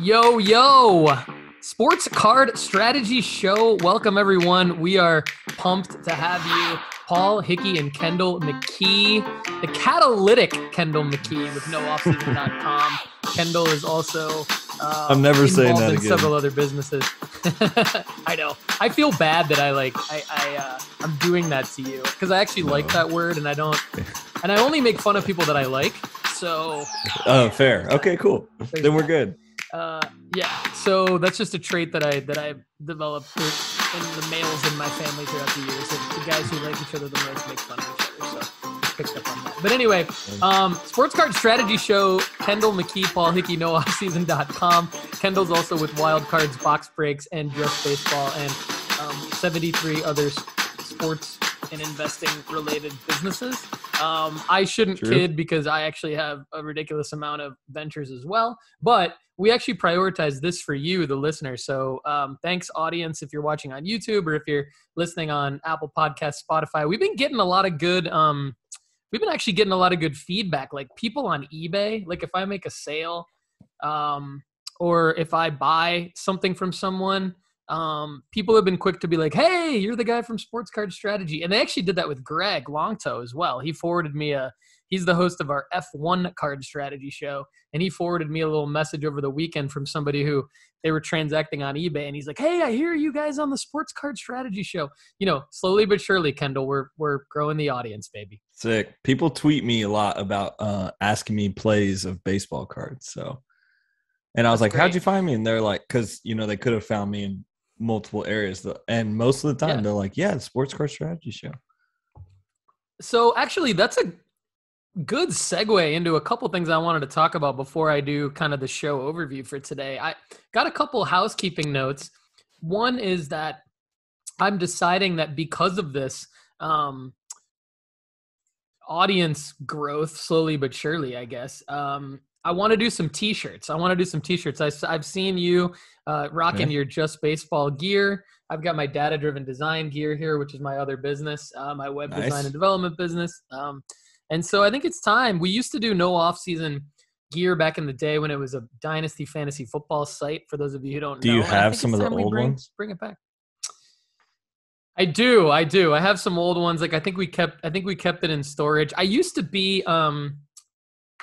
Yo, yo, Sports Card Strategy Show. Welcome, everyone. We are pumped to have you. Paul Hickey and Kendall McKee, the catalytic Kendall McKee with NoOffseason.com. Kendall is also I'm never saying that again. Several other businesses. I know. I feel bad that I'm doing that to you because I actually like that word, and I only make fun of people that I like. So fair. Okay, cool. Then we're good. Yeah, so that's just a trait that I've developed in the males in my family throughout the years. The guys who like each other the most make fun of each other, so I picked up on that. But anyway, Sports Card Strategy Show, Kendall McKee, Paul Hickey, NoOffseason.com. Kendall's also with Wild Cards, Box Breaks, and Just Baseball, and 73 other sports and investing-related businesses. I shouldn't kid because I actually have a ridiculous amount of ventures as well, but we actually prioritize this for you, the listener. So thanks, audience, if you're watching on YouTube or if you're listening on Apple Podcasts, Spotify. We've been getting a lot of good feedback, like people on eBay. Like if I make a sale or if I buy something from someone, people have been quick to be like, hey, you're the guy from Sports Card Strategy. And they actually did that with Greg Longtoe as well. He forwarded me he's the host of our F1 Card Strategy Show, and he forwarded me a little message over the weekend from somebody who they were transacting on eBay, and he's like, hey, I hear you guys on the Sports Card Strategy Show. You know, slowly but surely, Kendall, we're growing the audience, baby. Sick. People tweet me a lot about asking me plays of baseball cards. So, and I was like, how'd you find me? And they're like, because, you know, they could have found me in multiple areas, and most of the time they're like, yeah, the Sports Card Strategy Show. So actually that's a good segue into a couple things I wanted to talk about before I do kind of the show overview for today. I got a couple housekeeping notes. One is that I'm deciding that because of this audience growth, slowly but surely, I guess, I want to do some t-shirts. I've seen you rocking your Just Baseball gear. I've got my data-driven design gear here, which is my other business, my web design and development business. And so I think it's time. We used to do no off-season gear back in the day when it was a Dynasty Fantasy Football site, for those of you who don't know. Do you have some of the old ones? Bring it back. I do. I have some old ones. Like I think we kept it in storage. I used to be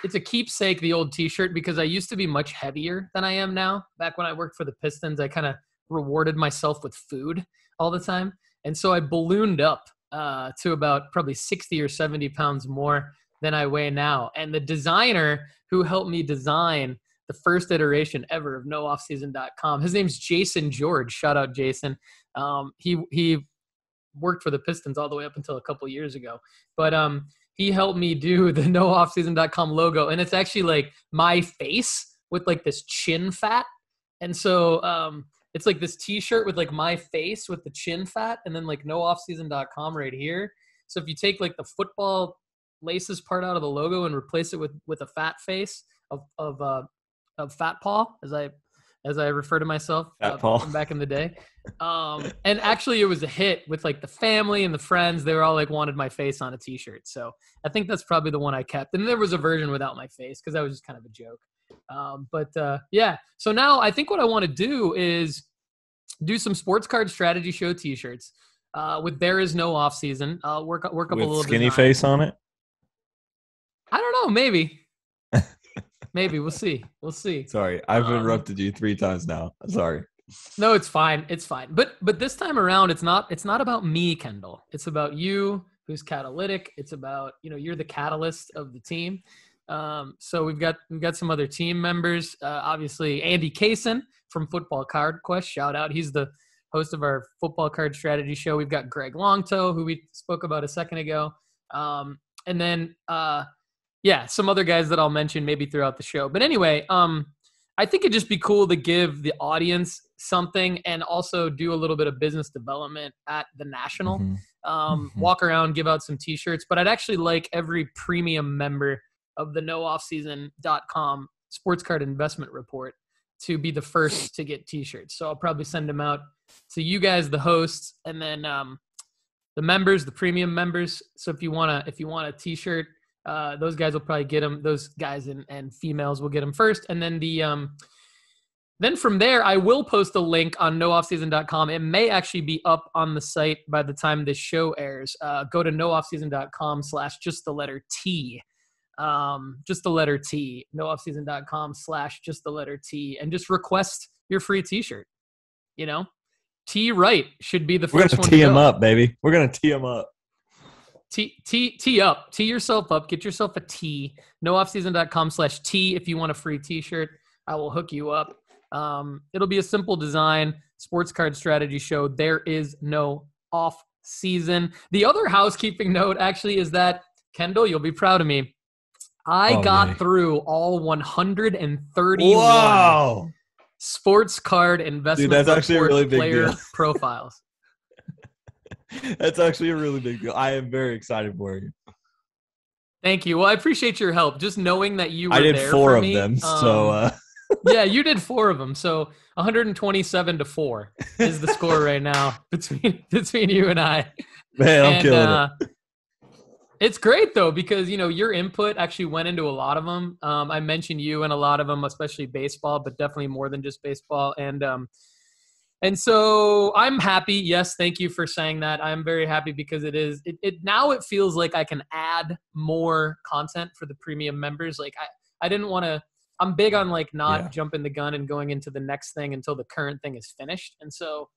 it's a keepsake, the old t-shirt, because I used to be much heavier than I am now. Back when I worked for the Pistons, I kind of rewarded myself with food all the time. And so I ballooned up to about probably 60 or 70 pounds more than I weigh now. And the designer who helped me design the first iteration ever of NoOffseason.com, his name's Jason George. Shout out, Jason. He worked for the Pistons all the way up until a couple years ago. But he helped me do the NoOffseason.com logo. And it's actually like my face with like this chin fat. And so it's like this t-shirt with like my face with the chin fat and then like NoOffseason.com right here. So if you take like the football laces part out of the logo and replace it with a fat face of Fat Paul, as I refer to myself from back in the day. And actually it was a hit with like the family and the friends. They were all like wanted my face on a t-shirt. So I think that's probably the one I kept. And there was a version without my face because that was just kind of a joke. Yeah, so now I think what I want to do is do some Sports Card Strategy Show t-shirts with There Is No Off Season. I'll work up with a little skinny design. Face on it. I don't know. Maybe we'll see. Sorry, I've interrupted you 3 times now. Sorry. No, it's fine. But this time around, it's not about me, Kendall. It's about you, who's catalytic. It's about, you know, you're the catalyst of the team. So we've got some other team members. Obviously, Andy Kaysen from Football Card Quest. Shout out. He's the host of our Football Card Strategy Show. We've got Greg Longtoe, who we spoke about a second ago, and then. Some other guys that I'll mention maybe throughout the show. But anyway, I think it'd just be cool to give the audience something and also do a little bit of business development at the National. Walk around, give out some T-shirts. But I'd actually like every premium member of the NoOffseason.com Sports Card Investment Report to be the first to get T-shirts. So I'll probably send them out to you guys, the hosts, and then the members, the premium members. So if you want a T-shirt, those guys will probably get them. Those guys and females will get them first. And then the Then from there, I will post a link on NoOffseason.com. It may actually be up on the site by the time this show airs. Go to NoOffseason.com/just the letter T. Just the letter T. NoOffseason.com/just the letter T. And just request your free t-shirt. You know? T Wright should be the first one to go. We're going to tee him up, baby. We're going to tee him up. Tee up. Tee yourself up. Get yourself a tee. NoOffseason.com/tee if you want a free t-shirt. I will hook you up. It'll be a simple design. Sports Card Strategy Show. There is no off season. The other housekeeping note actually is that, Kendall, you'll be proud of me. I got through all 131 sports card investment player profiles. That's actually a really big deal. I am very excited for you. Thank you. Well, I appreciate your help. Just knowing that you were there. I did there four for of me, them. Yeah, you did four of them. So 127-4 is the score right now between you and I. Man, I'm killing it. It's great though, because you know your input actually went into a lot of them. I mentioned you in a lot of them, especially baseball, but definitely more than just baseball. And so I'm happy. Yes, thank you for saying that. I'm very happy because it feels like I can add more content for the premium members. Like I didn't want to. I'm big on like not jumping the gun and going into the next thing until the current thing is finished. And so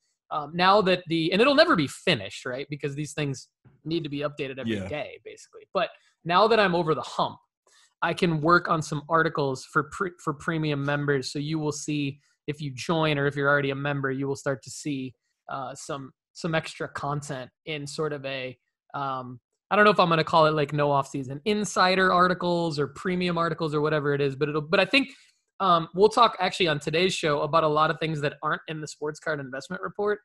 now that and it'll never be finished, right? Because these things need to be updated every day, basically. But now that I'm over the hump, I can work on some articles for premium members. So you will see if you join or if you're already a member, you will start to see some extra content in sort of a I don't know if I'm going to call it like no off-season insider articles or premium articles or whatever it is, but I think we'll talk actually on today's show about a lot of things that aren't in the sports card investment report.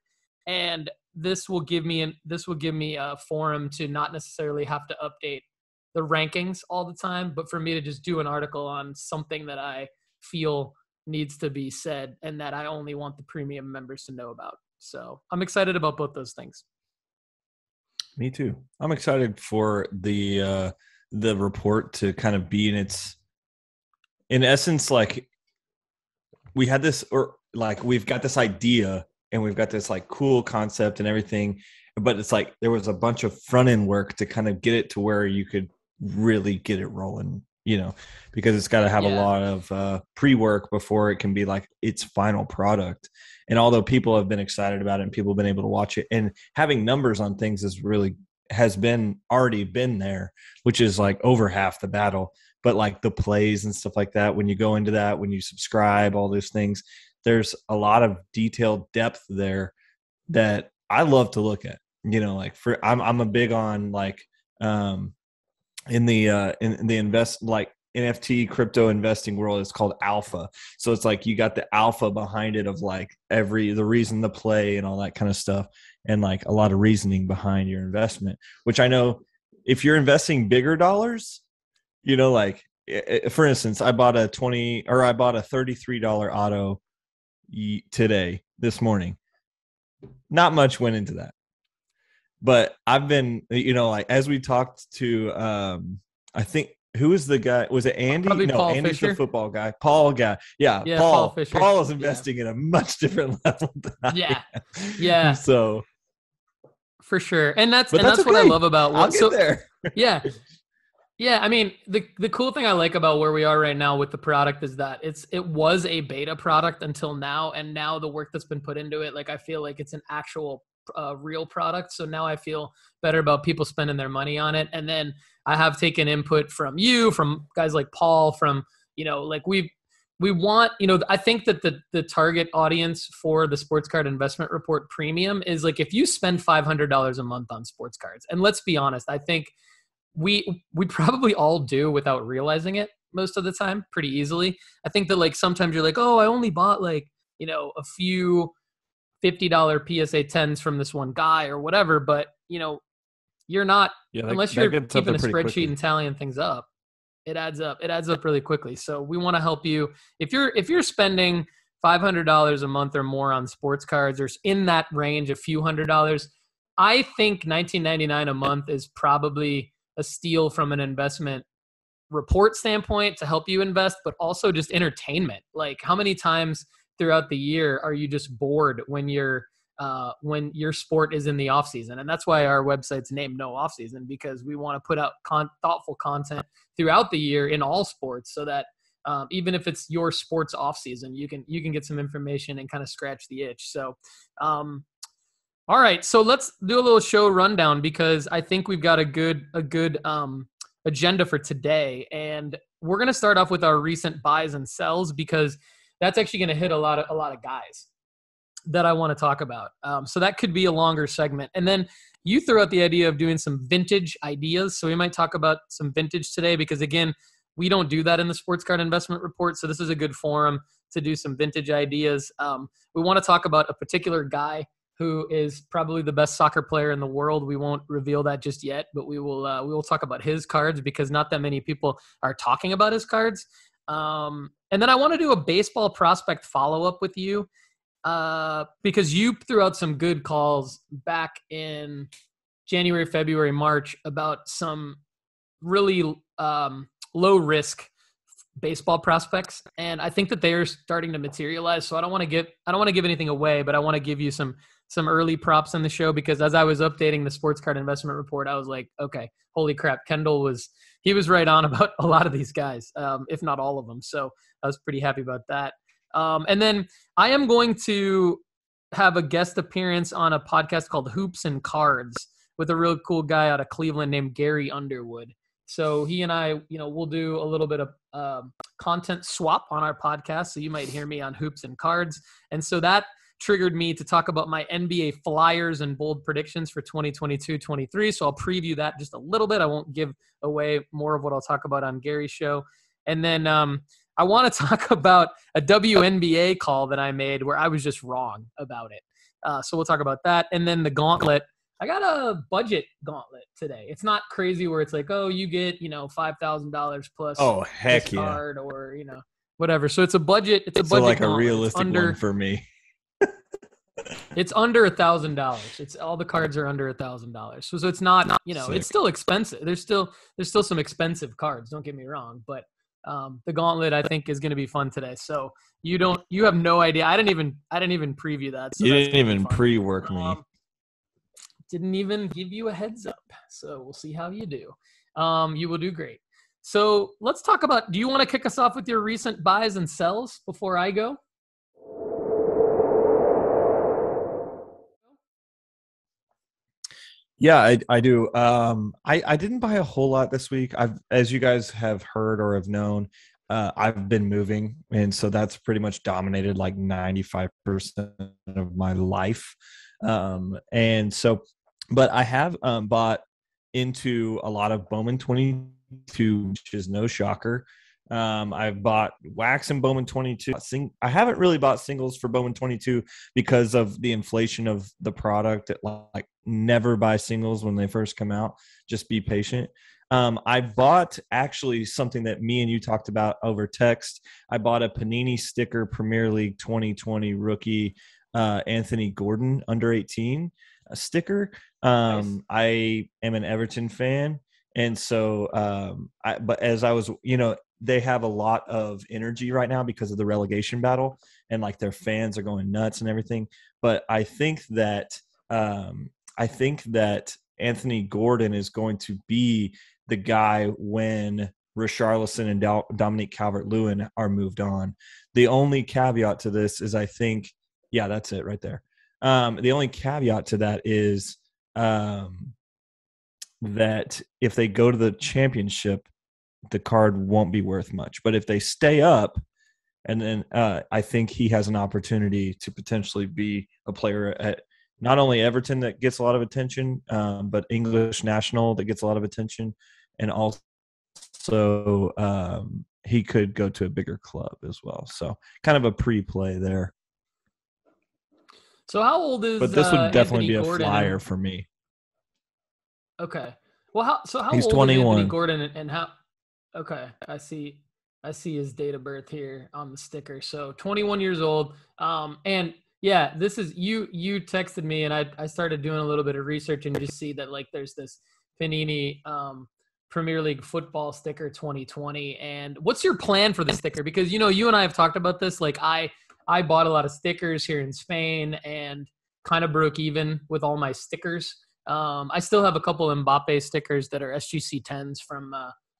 And this will give me a forum to not necessarily have to update the rankings all the time, but for me to just do an article on something that I feel needs to be said and that I only want the premium members to know about. So I'm excited about both those things. Me too. I'm excited for the report to kind of be in essence, like we had this, or like we've got this idea and we've got this like cool concept and everything, but it's like there was a bunch of front end work to kind of get it to where you could really get it rolling, you know, because it's got to have a lot of pre-work before it can be like its final product. And although people have been excited about it and people have been able to watch it and having numbers on things has already been there, which is like over half the battle, but like the plays and stuff like that, when you go into that, when you subscribe, all those things, there's a lot of detailed depth there that I love to look at, you know, like I'm a big on like, in the NFT crypto investing world, it's called alpha. So it's like you got the alpha behind it of like the reason to play and all that kind of stuff, and like a lot of reasoning behind your investment. Which I know if you're investing bigger dollars, you know, like for instance, I bought a $33 auto today, this morning. Not much went into that, but I've been, you know, like as we talked to, I think. Who is the guy? Was it Andy? Probably no, Paul Andy's Fisher. The football guy. Paul guy. Yeah, Paul. Paul is investing at a much different level than I am. Yeah. So for sure. And that's okay. What I love about there. Yeah. Yeah. I mean, the cool thing I like about where we are right now with the product is that it was a beta product until now. And now the work that's been put into it, like I feel like it's an actual real product. So now I feel better about people spending their money on it. And then I have taken input from you, from guys like Paul, from, you know, like we want, you know, I think that the target audience for the Sports Card Investment Report Premium is like, if you spend $500 a month on sports cards, and let's be honest, I think we probably all do without realizing it most of the time, pretty easily. I think that like, sometimes you're like, oh, I only bought like, you know, a few $50 PSA 10s from this one guy or whatever, but you know, you're not, unless you're keeping a spreadsheet and tallying things up, it adds up really quickly. So we want to help you. If you're spending $500 a month or more on sports cards, or in that range, a few $100s, I think $19.99 a month is probably a steal from an investment report standpoint to help you invest, but also just entertainment. Like how many times throughout the year are you just bored when your sport is in the off season? And that's why our website's named No Off Season, because we want to put out thoughtful content throughout the year in all sports, so that even if it's your sports off season, you can get some information and kind of scratch the itch. So, all right, so let's do a little show rundown, because I think we've got a good agenda for today. And we're going to start off with our recent buys and sells, because that's actually going to hit a lot of guys that I want to talk about. So that could be a longer segment. And then you threw out the idea of doing some vintage ideas. So we might talk about some vintage today, because again, we don't do that in the Sports Card Investment Report. So this is a good forum to do some vintage ideas. We want to talk about a particular guy who is probably the best soccer player in the world. We won't reveal that just yet, but we will talk about his cards, because not that many people are talking about his cards. And then I want to do a baseball prospect follow-up with you, because you threw out some good calls back in January, February, March about some really low-risk baseball prospects, and I think that they are starting to materialize. So I don't want to give anything away, but I want to give you some early props on the show, because as I was updating the Sports Card Investment Report, I was like, okay, holy crap, Kendall was right on about a lot of these guys, if not all of them. So I was pretty happy about that. And then I am going to have a guest appearance on a podcast called Hoops and Cards with a real cool guy out of Cleveland named Gary Underwood. So he and I, we'll do a little bit of content swap on our podcast. So you might hear me on Hoops and Cards. And so that triggered me to talk about my NBA flyers and bold predictions for 2022-23. So I'll preview that just a little bit. I won't give away more of what I'll talk about on Gary's show. And then I want to talk about a WNBA call that I made where I was just wrong about it. So we'll talk about that. And then the gauntlet. I got a budget gauntlet today. It's not crazy where it's like, oh, you get, $5,000 plus. Oh, heck yeah. Card or, whatever. So it's a budget. It's a budget like gauntlet. A realistic one for me. It's under $1,000. It's all the cards are under $1,000. So it's not, sick. It's still expensive. There's still some expensive cards. Don't get me wrong, but the gauntlet I think is going to be fun today. So you have no idea. I didn't even preview that. So you didn't even pre-work me. Didn't even give you a heads up. So we'll see how you do. You will do great. So let's talk about, do you want to kick us off with your recent buys and sells before I go? Yeah, I do. I didn't buy a whole lot this week. As you guys have heard or have known, I've been moving. And so that's pretty much dominated like 95% of my life. But I have bought into a lot of Bowman 22, which is no shocker. I've bought Wax and Bowman 22. I haven't really bought singles for Bowman 22 because of the inflation of the product. Like never buy singles when they first come out. Just be patient. I bought actually something that me and you talked about over text. I bought a Panini sticker Premier League 2020 rookie Anthony Gordon under 18 a sticker. Nice. I am an Everton fan, and so but as I was, they have a lot of energy right now because of the relegation battle, and like their fans are going nuts and everything. But I think that Anthony Gordon is going to be the guy when Richarlison and Dominic Calvert-Lewin are moved on. The only caveat to this is yeah, that's it right there. The only caveat to that is that if they go to the championship, the card won't be worth much. But if they stay up, and then I think he has an opportunity to potentially be a player at not only Everton that gets a lot of attention, but English national that gets a lot of attention. And also he could go to a bigger club as well. So kind of a pre-play there. So how old is? But this would definitely be a flyer for me. Okay. Well, how old is Anthony Gordon and how? Okay, I see his date of birth here on the sticker. So 21 years old. And yeah, this is you texted me, and I started doing a little bit of research and just see that like there's this Panini Premier League football sticker 2020. And what's your plan for the sticker? Because you and I have talked about this. Like I. I bought a lot of stickers here in Spain and kind of broke even with all my stickers. I still have a couple Mbappe stickers that are SGC10s from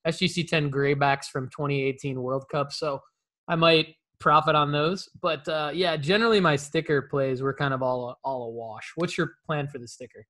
SGC10 graybacks from 2018 World Cup. So I might profit on those. But yeah, generally my sticker plays were kind of all awash. What's your plan for the sticker?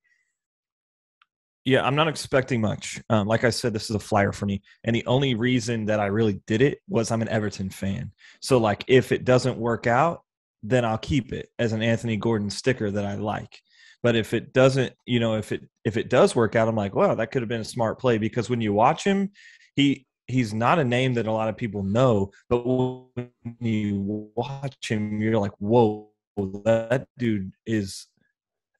Yeah, I'm not expecting much. Like I said, this is a flyer for me. And the only reason that I really did it was I'm an Everton fan. So like if it doesn't work out, then I'll keep it as an Anthony Gordon sticker that I like. But if it doesn't, you know, if it does work out, I'm like, wow, that could have been a smart play, because when you watch him, he's not a name that a lot of people know, but when you watch him, you're like, whoa, that dude is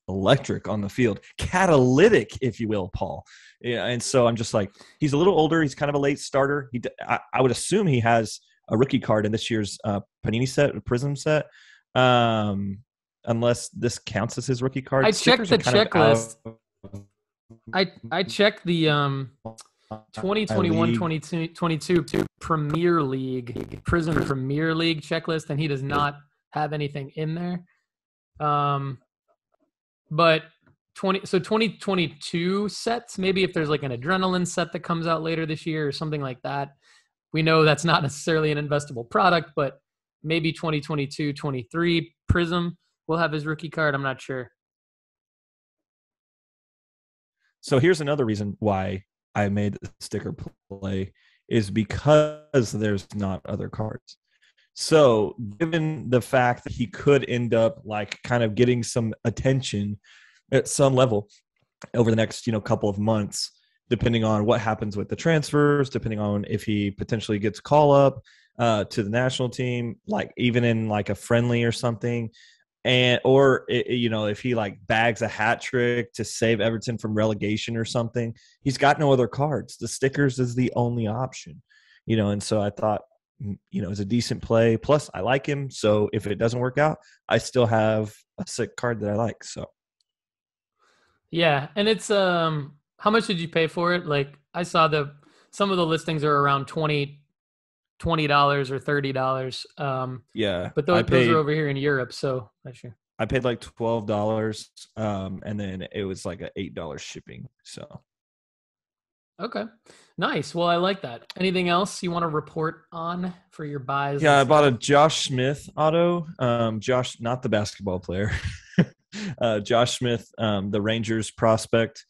electric on the field, catalytic, if you will, Paul. Yeah, and so I'm just like, he's a little older. He's kind of a late starter. I would assume he has a rookie card in this year's Panini set, Prism set. Unless this counts as his rookie card. I checked the checklist. I checked the 2021-22 Premier League, Prism Premier League checklist, and he does not have anything in there. But 2022 sets, maybe if there's like an adrenaline set that comes out later this year or something like that. We know that's not necessarily an investable product, but maybe 2022-23 Prism will have his rookie card. I'm not sure. So here's another reason why I made the sticker play, is because there's not other cards. So given the fact that he could end up like kind of getting some attention at some level over the next, you know, couple of months, depending on what happens with the transfers, depending on if he potentially gets call up to the national team, like even in like a friendly or something. And, or, you know, if he like bags a hat trick to save Everton from relegation or something, he's got no other cards. The stickers is the only option, you know? And so I thought, you know, it's a decent play. Plus I like him. So if it doesn't work out, I still have a sick card that I like. So. Yeah. And it's, how much did you pay for it? Like I saw some of the listings are around $20 or $30. Yeah. But those are over here in Europe. So not sure. I paid like $12. And then it was like an $8 shipping. So. Okay. Nice. Well, I like that. Anything else you want to report on for your buys? Yeah. I bought a Josh Smith auto. Josh, not the basketball player. Josh Smith, the Rangers prospect.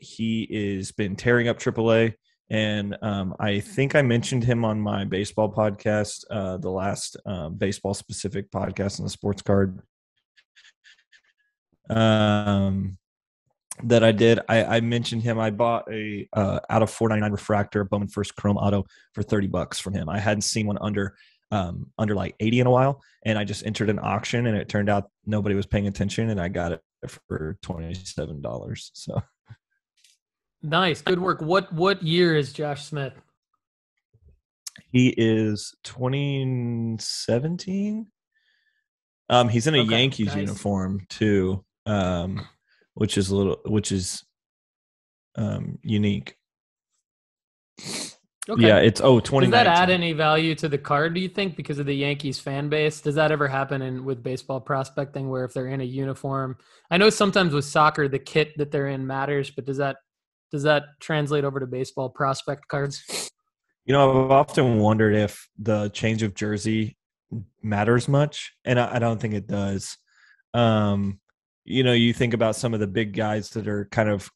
He is been tearing up AAA. And I think I mentioned him on my baseball podcast, the last baseball-specific podcast on the Sports Card that I did. I mentioned him. I bought a out of 499 refractor Bowman First Chrome Auto for $30 from him. I hadn't seen one under like 80 in a while, and I just entered an auction, and it turned out nobody was paying attention, and I got it for $27. So. Nice. Good work. What year is Josh Smith? He is 2017. He's in a Yankees uniform too, which is unique. Okay. Yeah, it's 2019. Does that add any value to the card, do you think, because of the Yankees fan base? Does that ever happen with baseball prospecting, where if they're in a uniform? I know sometimes with soccer the kit that they're in matters, but does that translate over to baseball prospect cards? You know, I've often wondered if the change of jersey matters much, and I don't think it does. You know, you think about some of the big guys that are kind of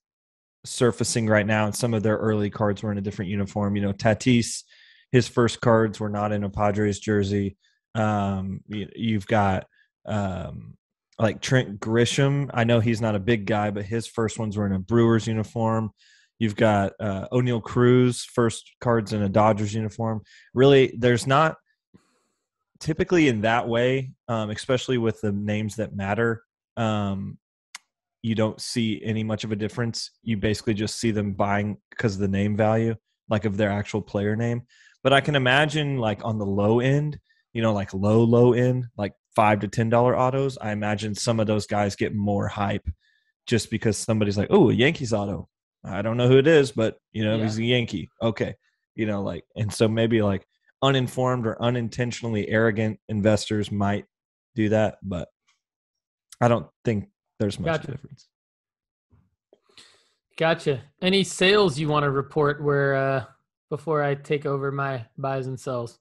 surfacing right now, and some of their early cards were in a different uniform. You know, Tatis, his first cards were not in a Padres jersey. You've got like Trent Grisham, I know he's not a big guy, but his first ones were in a Brewers uniform. You've got O'Neill Cruz, first cards in a Dodgers uniform. Really, there's not typically in that way, especially with the names that matter, you don't see any much of a difference. You basically just see them buying because of the name value, like of their actual player name. But I can imagine like on the low end, you know, like low end, like $5 to $10 autos, I imagine some of those guys get more hype just because somebody's like, oh, a Yankees auto. I don't know who it is, but, you know, yeah. He's a Yankee. Okay. You know, like, and so maybe like uninformed or unintentionally arrogant investors might do that, but I don't think there's much difference. Gotcha. Any sales you want to report where before I take over my buys and sells?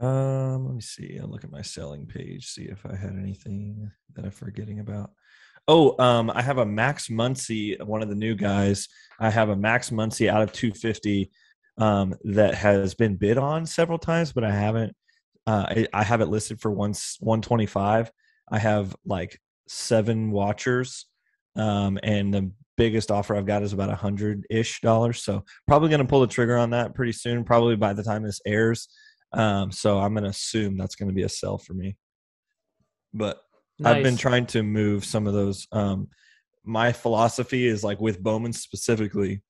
Let me see. I'll look at my selling page, see if I had anything that I'm forgetting about. Oh, I have a Max Muncy, one of the new guys. I have a Max Muncy out of 250 that has been bid on several times, but I haven't. I have it listed for 125. I have like 7 watchers, and the biggest offer I've got is about $100-ish. So probably going to pull the trigger on that pretty soon, probably by the time this airs. So I'm going to assume that's going to be a sell for me. But nice. I've been trying to move some of those. My philosophy is like with Bowman specifically,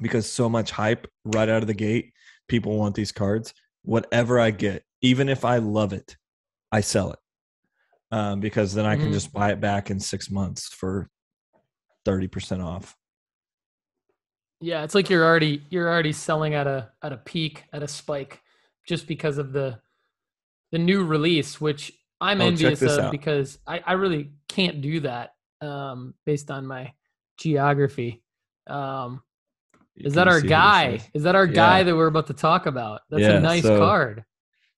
because so much hype right out of the gate, people want these cards. Whatever I get, even if I love it, I sell it. Because then I can just buy it back in 6 months for 30% off. Yeah, it's like you're already selling at a peak, at a spike, just because of the new release, which I'm envious of because I really can't do that based on my geography. Is that our guy? Is that our guy that we're about to talk about? That's a nice card.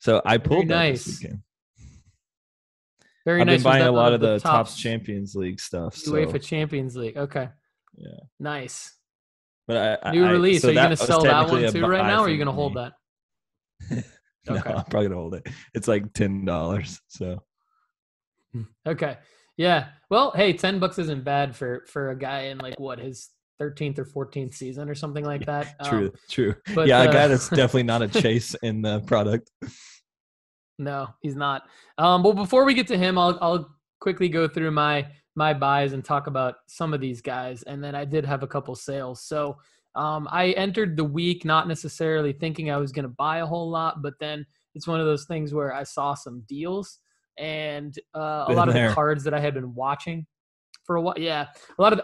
So I pulled that this weekend. Very nice. I've been buying a lot of the Topps Champions League stuff. UEFA Champions League. Okay. Yeah. Nice. But new release. So are you going to sell that one too right now, or are you going to hold that? No, okay. I'm probably going to hold it. It's like $10. So. Okay. Yeah. Well, hey, $10 isn't bad for a guy in like what, his 13th or 14th season or something like that. True. But, a guy that's definitely not a chase in the product. No, he's not. Well, before we get to him, I'll quickly go through my buys and talk about some of these guys. And then I did have a couple sales. So I entered the week not necessarily thinking I was going to buy a whole lot, but then it's one of those things where I saw some deals and the cards that I had been watching for a while. Yeah. A lot of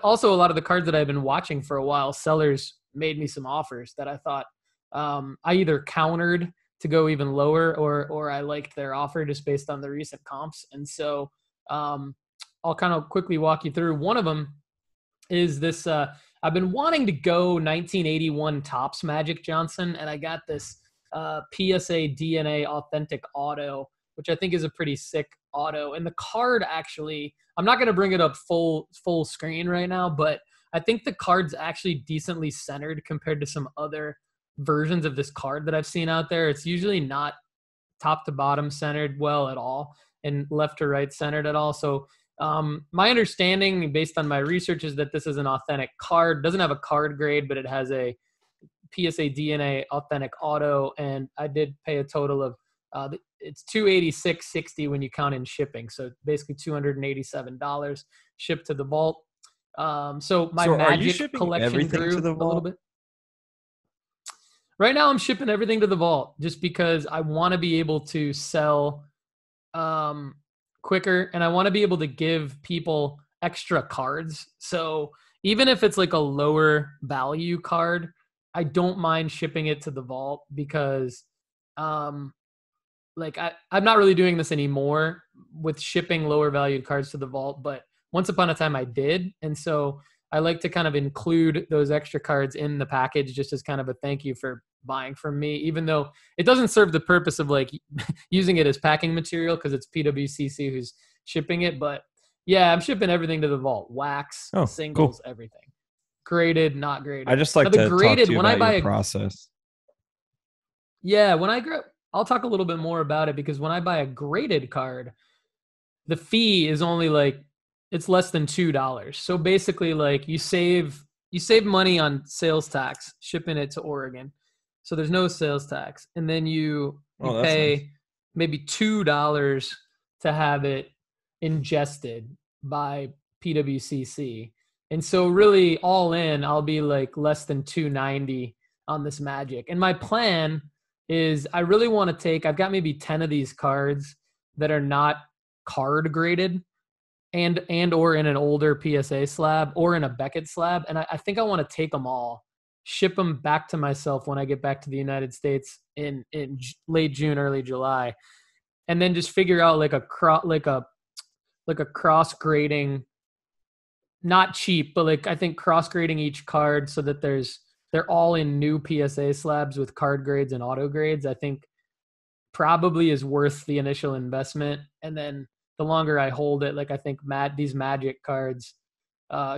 the cards that I've been watching for a while, sellers made me some offers that I thought I either countered to go even lower or I liked their offer just based on the recent comps. And so I'll kind of quickly walk you through. One of them is this, I've been wanting to go 1981 Topps Magic Johnson, and I got this PSA DNA Authentic Auto, which I think is a pretty sick auto. And the card actually, I'm not going to bring it up full screen right now, but I think the card's actually decently centered compared to some other versions of this card that I've seen out there. It's usually not top to bottom centered well at all and left to right centered at all. So my understanding based on my research is that this is an authentic card. It doesn't have a card grade, but it has a PSA DNA Authentic Auto. And I did pay a total of, it's $286.60 when you count in shipping. So basically $287 shipped to the vault. So Magic collection grew a little bit. Right now I'm shipping everything to the vault just because I want to be able to sell quicker and I want to be able to give people extra cards. So even if it's like a lower value card, I don't mind shipping it to the vault because I'm not really doing this anymore with shipping lower valued cards to the vault. But once upon a time I did. And so I like to kind of include those extra cards in the package just as kind of a thank you for buying from me, even though it doesn't serve the purpose of like using it as packing material because it's PWCC who's shipping it. But yeah, I'm shipping everything to the vault. Wax, singles, cool. Everything. Graded, not graded. I just like to talk to you about your process. Yeah, I'll talk a little bit more about it because when I buy a graded card, the fee is only like it's less than $2. So basically like you save money on sales tax shipping it to Oregon. So there's no sales tax. And then you pay maybe $2 to have it ingested by PWCC. And so really all in, I'll be like less than $290 on this Magic. And my plan is I really want to I've got maybe 10 of these cards that are not card graded and or in an older PSA slab or in a Beckett slab. And I think I want to take them all, ship them back to myself when I get back to the United States in late June, early July, and then just figure out like a cross grading, not cheap, but like I think cross grading each card so that they're all in new PSA slabs with card grades and auto grades, I think probably is worth the initial investment. And then the longer I hold it, like I think these Magic cards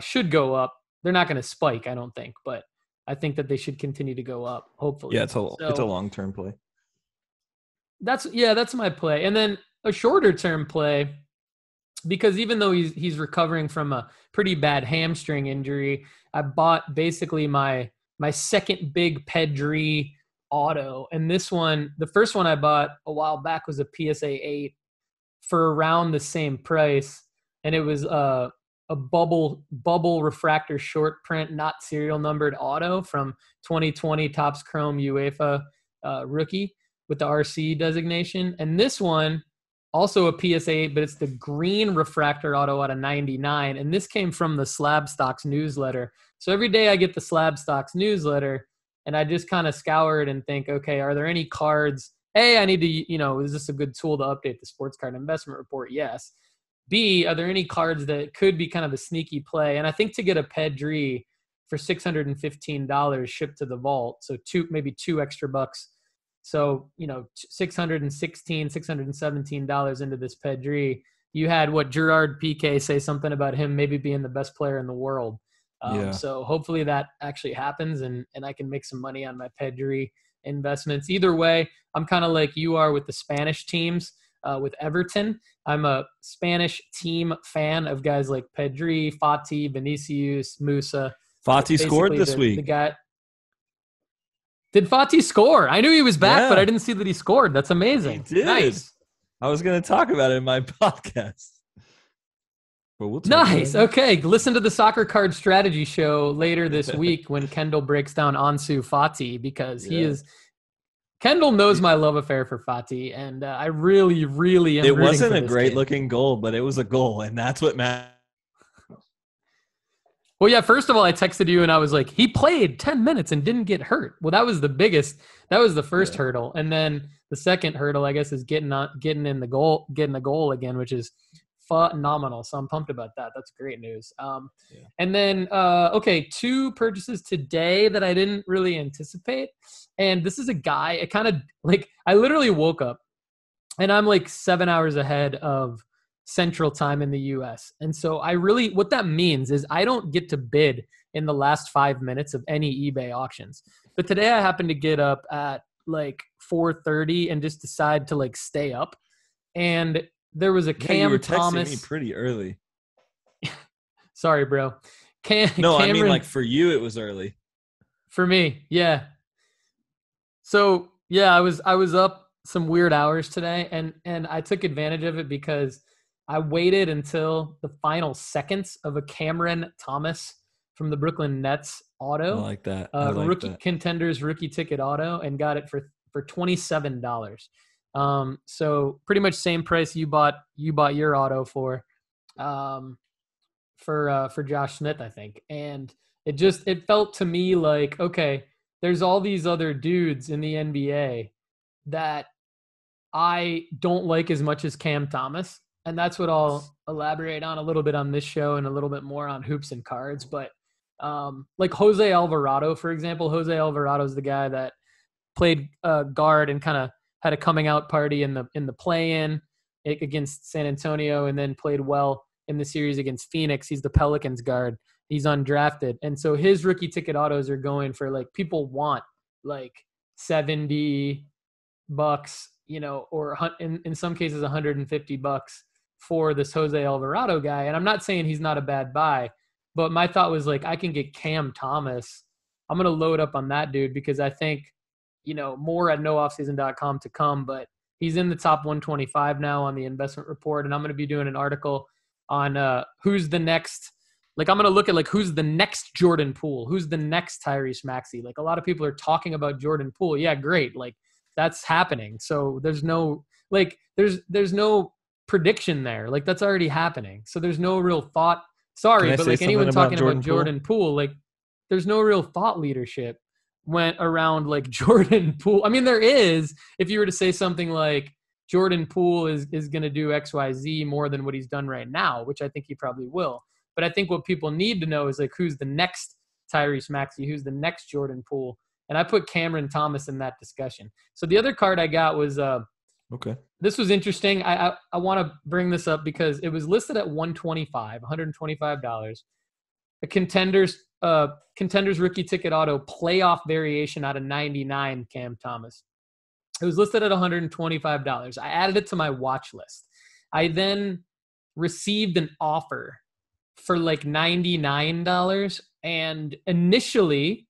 should go up. They're not going to spike, I don't think, but I think that they should continue to go up, hopefully. Yeah, it's a long-term play. That's my play. And then a shorter-term play, because even though he's recovering from a pretty bad hamstring injury, I bought basically my second big Pedri auto. And this one, the first one I bought a while back was a PSA 8 for around the same price. And it was a bubble refractor short print, not serial numbered auto from 2020 Topps Chrome UEFA rookie with the RC designation. And this one, also a PSA 8, but it's the green refractor auto out of 99. And this came from the Slab Stocks newsletter. So every day I get the Slab Stocks newsletter and I just kind of scour it and think, okay, are there any cards? A, I need to, is this a good tool to update the sports card investment report? Yes. B, are there any cards that could be kind of a sneaky play? And I think to get a Pedri for $615 shipped to the vault, so maybe two extra bucks. So, $616, $617 into this Pedri. You had what Gerard Piqué say something about him maybe being the best player in the world. So hopefully that actually happens and I can make some money on my Pedri investments. Either way, I'm kind of like you are with the Spanish teams with Everton. I'm a Spanish team fan of guys like Pedri, Fati, Vinicius, Musa. Fati scored this week. Did Fati score? I knew he was back, but I didn't see that he scored. That's amazing. He did. Nice. I was going to talk about it in my podcast. But we'll nice. Okay. Listen to the Soccer Card Strategy Show later this week when Kendall breaks down Ansu Fati because he is – Kendall knows my love affair for Fati, and I really, really am rooting for this kid. It wasn't a great-looking goal, but it was a goal, and that's what matters. Well, yeah, first of all, I texted you and I was like, he played 10 minutes and didn't get hurt. Well, that was the biggest. That was the first hurdle. And then the second hurdle, I guess, is getting a goal again, which is phenomenal. So I'm pumped about that. That's great news. And then, two purchases today that I didn't really anticipate. And this is a guy, it kind of like, I literally woke up and I'm like 7 hours ahead of Central Time in the US. And so what that means is I don't get to bid in the last 5 minutes of any eBay auctions. But today I happened to get up at like 4:30 and just decide to like stay up. And there was a Cam Thomas. You were texting me pretty early. Sorry, bro. Cameron, I mean like for you it was early. For me, yeah. So yeah, I was up some weird hours today and I took advantage of it because I waited until the final seconds of a Cameron Thomas from the Brooklyn Nets auto. I like that. Contenders rookie ticket auto and got it for $27. So pretty much same price you bought your auto for Josh Smith, I think. And it felt to me like, okay, there's all these other dudes in the NBA that I don't like as much as Cam Thomas. And that's what I'll elaborate on a little bit on this show and a little bit more on hoops and cards. But like Jose Alvarado, for example, Jose Alvarado is the guy that played guard and kind of had a coming out party in the play-in against San Antonio and then played well in the series against Phoenix. He's the Pelicans guard. He's undrafted. And so his rookie ticket autos are going for like people want like $70, or in some cases $150. For this Jose Alvarado guy. And I'm not saying he's not a bad buy, but my thought was like, I can get Cam Thomas. I'm going to load up on that dude because I think, more at NoOffseason.com to come, but he's in the top 125 now on the investment report. And I'm going to be doing an article on who's the next, like I'm going to look at like, who's the next Jordan Poole? Who's the next Tyrese Maxey? Like a lot of people are talking about Jordan Poole. Yeah, great. Like that's happening. So there's no prediction there, like that's already happening, so there's no real thought. Sorry, but like anyone talking about Jordan Poole, like there's no real thought leadership went around like Jordan Poole. I mean, there is, if you were to say something like Jordan Poole is going to do X, Y, Z more than what he's done right now, which I think he probably will. But I think what people need to know is like, who's the next Tyrese Maxey? Who's the next Jordan Poole? And I put Cameron Thomas in that discussion. So the other card I got was, okay, this was interesting. I want to bring this up because it was listed at $125, a Contenders rookie ticket auto playoff variation out of 99, Cam Thomas. It was listed at $125. I added it to my watch list. I then received an offer for like $99. And initially,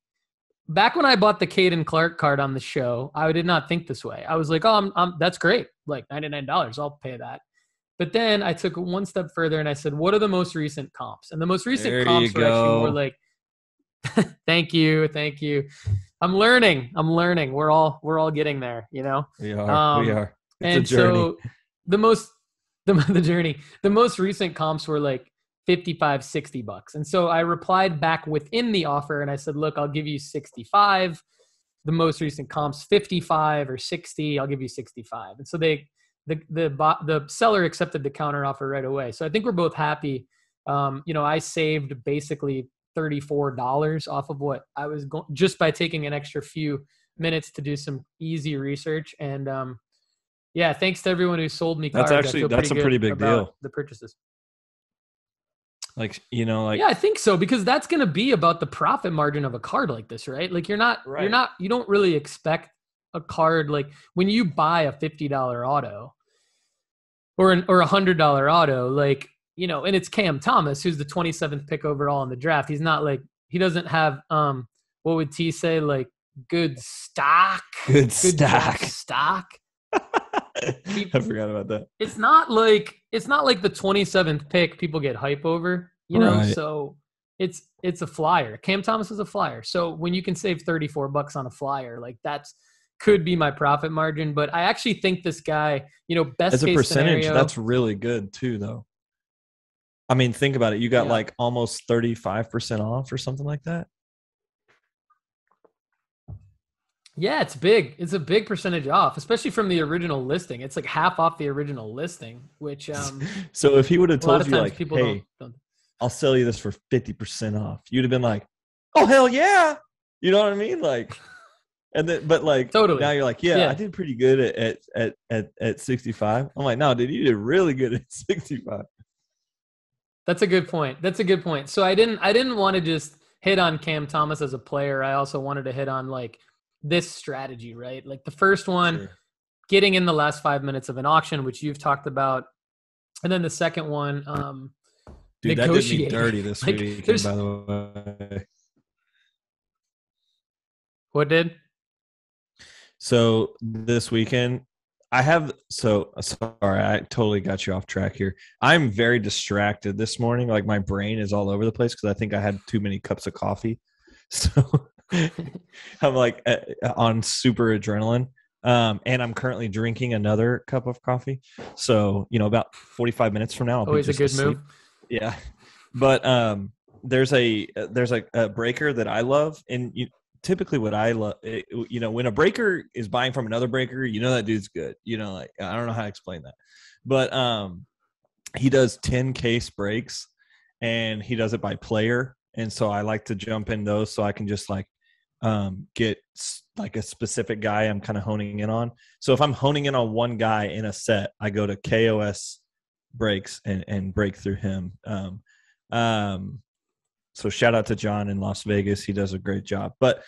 back when I bought the Caden Clark card on the show, I did not think this way. I was like, oh, that's great. Like $99, I'll pay that. But then I took it one step further and I said, what are the most recent comps? And the most recent comps were actually more like, Thank you. I'm learning. We're all getting there, you know? We are. It's a journey. So the most recent comps were like $55, $60. And so I replied back within the offer and I said, look, I'll give you 65. The most recent comps, 55 or 60, I'll give you 65. And so the seller accepted the counter offer right away. So I think we're both happy. I saved basically $34 off of what I was going, just by taking an extra few minutes to do some easy research. And thanks to everyone who sold me cards. That's a pretty big deal. The purchases. Yeah, I think so, because that's going to be about the profit margin of a card like this, right? Like you don't really expect a card. Like when you buy a $50 auto or a $100 auto, like, you know, and it's Cam Thomas, who's the 27th pick overall in the draft. He's not like, he doesn't have, what would T say? Like good stock. I forgot about that. It's not like the 27th pick people get hype over, you know? Right. So it's a flyer. Cam Thomas is a flyer. So when you can save $34 on a flyer, like could be my profit margin. But I actually think this guy, you know, best as a case percentage scenario, that's really good too, though. I mean, think about it. You got like almost 35% off or something like that. Yeah, it's big. It's a big percentage off, especially from the original listing. It's like half off the original listing, which so if he would have told you like, hey, I'll sell you this for 50% off, you'd have been like, oh, hell yeah. You know what I mean? Like, and then, but like, totally. Now you're like, I did pretty good at 65. I'm like, no, dude, you did really good at 65. That's a good point. So I didn't want to just hit on Cam Thomas as a player. I also wanted to hit on like this strategy, right? Like the first one, getting in the last 5 minutes of an auction, which you've talked about. And then the second one, dude, that did me dirty this week, by the way. What did? So this weekend, sorry, I totally got you off track here. I'm very distracted this morning. Like my brain is all over the place because I think I had too many cups of coffee. So I'm like on super adrenaline. And I'm currently drinking another cup of coffee. So, you know, about 45 minutes from now, I'll always be just a good move. Yeah. But there's a breaker that I love, and typically what I love, you know, when a breaker is buying from another breaker, you know, that dude's good. You know, like, I don't know how to explain that, but he does 10 case breaks and he does it by player. And so I like to jump in those so I can just like get like a specific guy I'm kind of honing in on. So if I'm honing in on one guy in a set, I go to KOS breaks and break through him. So shout out to John in Las Vegas. He does a great job. But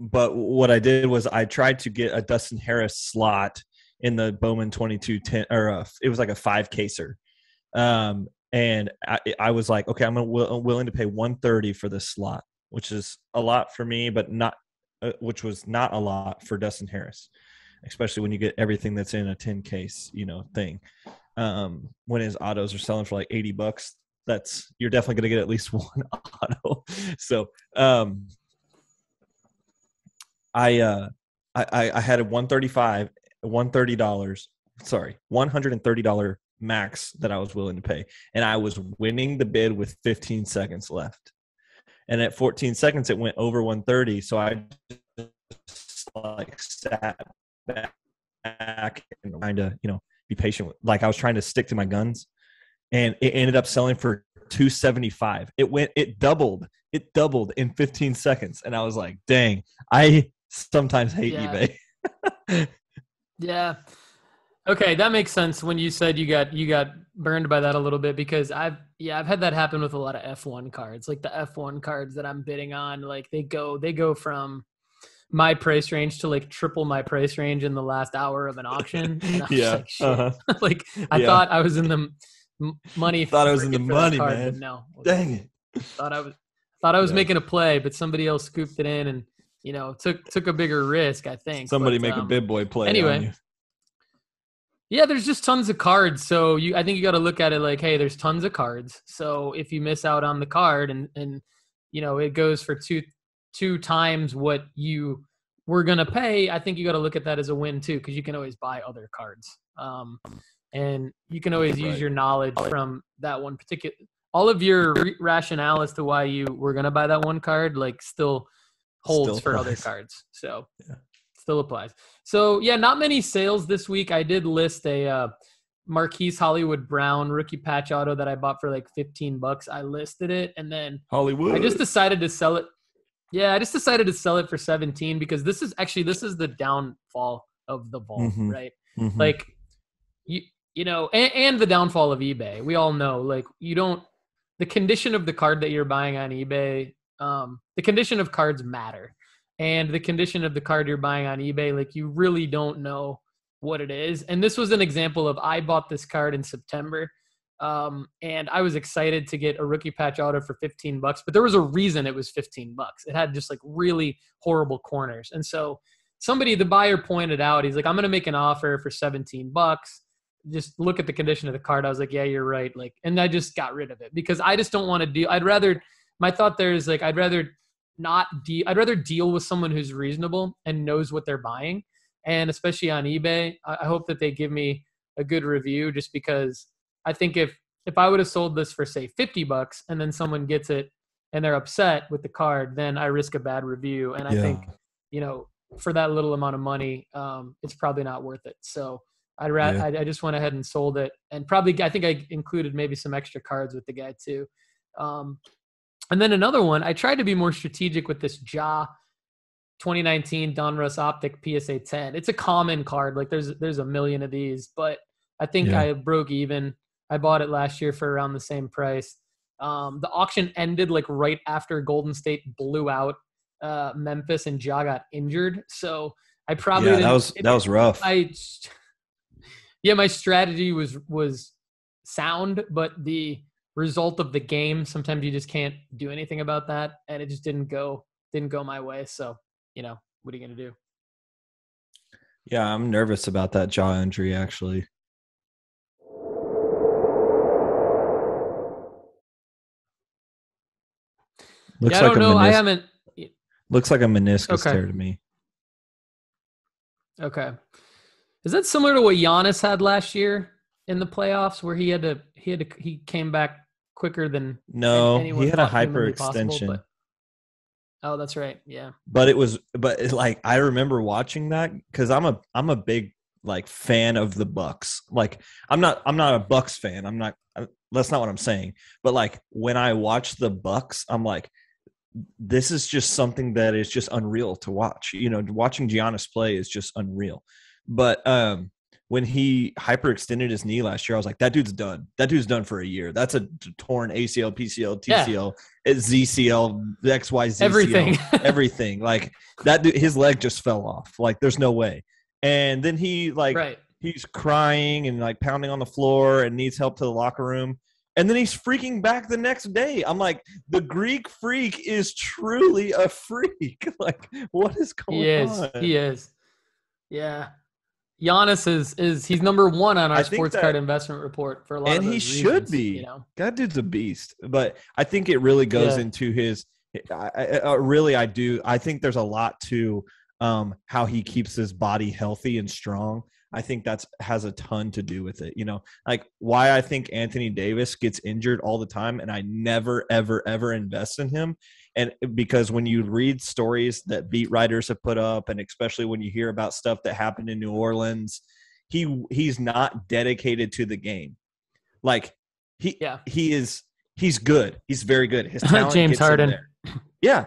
what I did was I tried to get a Dustin Harris slot in the Bowman 2210, or it was like a 5-caser. And I was like, okay, I'm willing to pay $130 for this slot, which is a lot for me, but which was not a lot for Dustin Harris, especially when you get everything that's in a 10-case, you know, thing. When his autos are selling for like $80. You're definitely going to get at least one auto. So I had a $130 max that I was willing to pay. And I was winning the bid with 15 seconds left. And at 14 seconds, it went over 130. So I just like sat back and trying to, you know, be patient. Like I was trying to stick to my guns, and it ended up selling for $275. It doubled in 15 seconds. And I was like, dang, I sometimes hate eBay. Yeah. Okay. That makes sense when you said you got burned by that a little bit, because I've had that happen with a lot of F1 cards, like the F1 cards that I'm bidding on. Like they go from my price range to like triple my price range in the last hour of an auction. And I was like, shit. Uh-huh. Like I thought I was in the money. Thought I was in the money, card, man. No. Dang it. Thought I was making a play, but somebody else scooped it in and, you know, took a bigger risk, I think. Somebody make a big boy play. Anyway. On you. Yeah, there's just tons of cards. So I think you got to look at it like, hey, there's tons of cards. So if you miss out on the card and you know, it goes for two times what you were going to pay, I think you got to look at that as a win too, because you can always buy other cards. And you can always use your knowledge from that one particular – all of your rationale as to why you were going to buy that one card, like still holds for other cards. So yeah. Still applies. So yeah, not many sales this week. I did list a Marquise Hollywood Brown rookie patch auto that I bought for like $15. I listed it, and then Hollywood. I just decided to sell it. Yeah, I just decided to sell it for $17, because this is the downfall of the vault, mm-hmm. right? Mm-hmm. Like you know, and the downfall of eBay. We all know, like the condition of the card that you're buying on eBay, the condition of cards matter. And the condition of the card you're buying on eBay, like you really don't know what it is. And this was an example of, I bought this card in September, and I was excited to get a rookie patch auto for $15, but there was a reason it was $15. It had just like really horrible corners. And so the buyer pointed out, he's like, I'm going to make an offer for $17. Just look at the condition of the card. I was like, yeah, you're right. Like, and I just got rid of it because I just don't want to I'd rather deal with someone who's reasonable and knows what they're buying. And especially on eBay, I hope that they give me a good review, just because I think if I would have sold this for say $50 and then someone gets it and they're upset with the card, then I risk a bad review. And I think, you know, for that little amount of money, it's probably not worth it. So I just went ahead and sold it, and probably, I think I included maybe some extra cards with the guy too. And then another one, I tried to be more strategic with this Ja 2019 Donruss Optic PSA 10. It's a common card. Like there's a million of these, but I think I broke even. I bought it last year for around the same price. The auction ended like right after Golden State blew out Memphis and Ja got injured. So I probably that was rough. My strategy was sound, but the result of the game, sometimes you just can't do anything about that, and it just didn't go my way. So, you know, what are you gonna do? Yeah, I'm nervous about that jaw injury actually. Looks like I don't know. I haven't. Looks like a meniscus tear to me. Okay, is that similar to what Giannis had last year in the playoffs, where he came back quicker than anyone? He had a hyperextension. Oh, that's right. Yeah. But I remember watching that, because I'm a big like fan of the Bucks. Like I'm not a Bucks fan. That's not what I'm saying. But like when I watch the Bucks, I'm like, this is just something that is just unreal to watch. You know, watching Giannis play is just unreal. But when he hyperextended his knee last year, I was like, that dude's done. That dude's done for a year. That's a torn ACL, PCL, TCL, ZCL, XYZ, everything. Everything. Like that dude, his leg just fell off. Like there's no way. And then he he's crying and like pounding on the floor and needs help to the locker room. And then he's freaking back the next day. I'm like, the Greek freak is truly a freak. Like what is going on? He is. Yeah. Giannis is he's number one on our sports card investment report for a lot of those reasons. And he should be. You know? That dude's a beast. But I think it really goes into his – I do. I think there's a lot to how he keeps his body healthy and strong. I think that has a ton to do with it. You know, like why I think Anthony Davis gets injured all the time and I never, ever, ever invest in him And because when you read stories that beat writers have put up, and especially when you hear about stuff that happened in New Orleans, he's not dedicated to the game. Like he's good. He's very good. His talent James Harden. There. Yeah.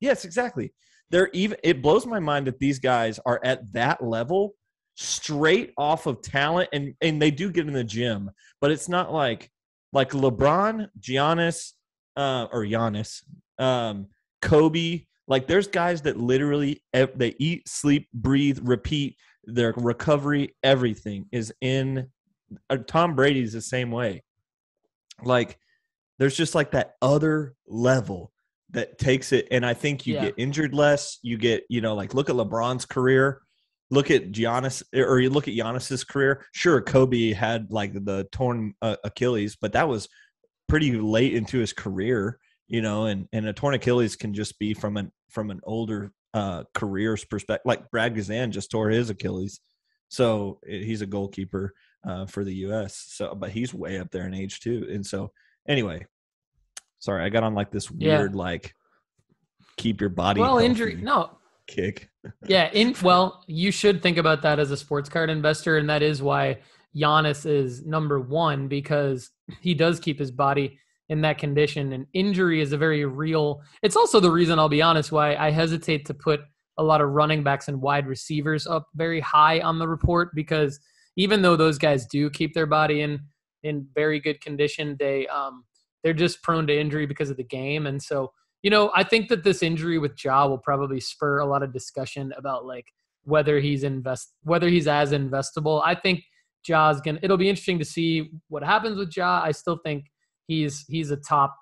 Yes, exactly. It blows my mind that these guys are at that level straight off of talent, and they do get in the gym, but it's not like LeBron, Giannis, Kobe. Like there's guys that literally they eat, sleep, breathe, repeat. Their recovery, everything is in. Tom Brady's the same way. Like there's just like that other level that takes it, and I think you get injured less. You get, like look at LeBron's career, look at Giannis, or you look at Giannis's career. Sure, Kobe had like the torn Achilles, but that was pretty late into his career, and a torn Achilles can just be from an older career's perspective. Like Brad Guzan just tore his Achilles, so he's a goalkeeper for the U.S. So, but he's way up there in age too, and so anyway. Sorry, I got on like this weird, keep your body healthy injury. No kick. You should think about that as a sports card investor, and that is why Giannis is number one, because he does keep his body in that condition. And injury is a very real. It's also the reason, I'll be honest, why I hesitate to put a lot of running backs and wide receivers up very high on the report, because even though those guys do keep their body in very good condition, they're just prone to injury because of the game. And so, I think that this injury with Ja will probably spur a lot of discussion about whether whether he's as investable. I think Ja's it'll be interesting to see what happens with Ja. I still think he's a top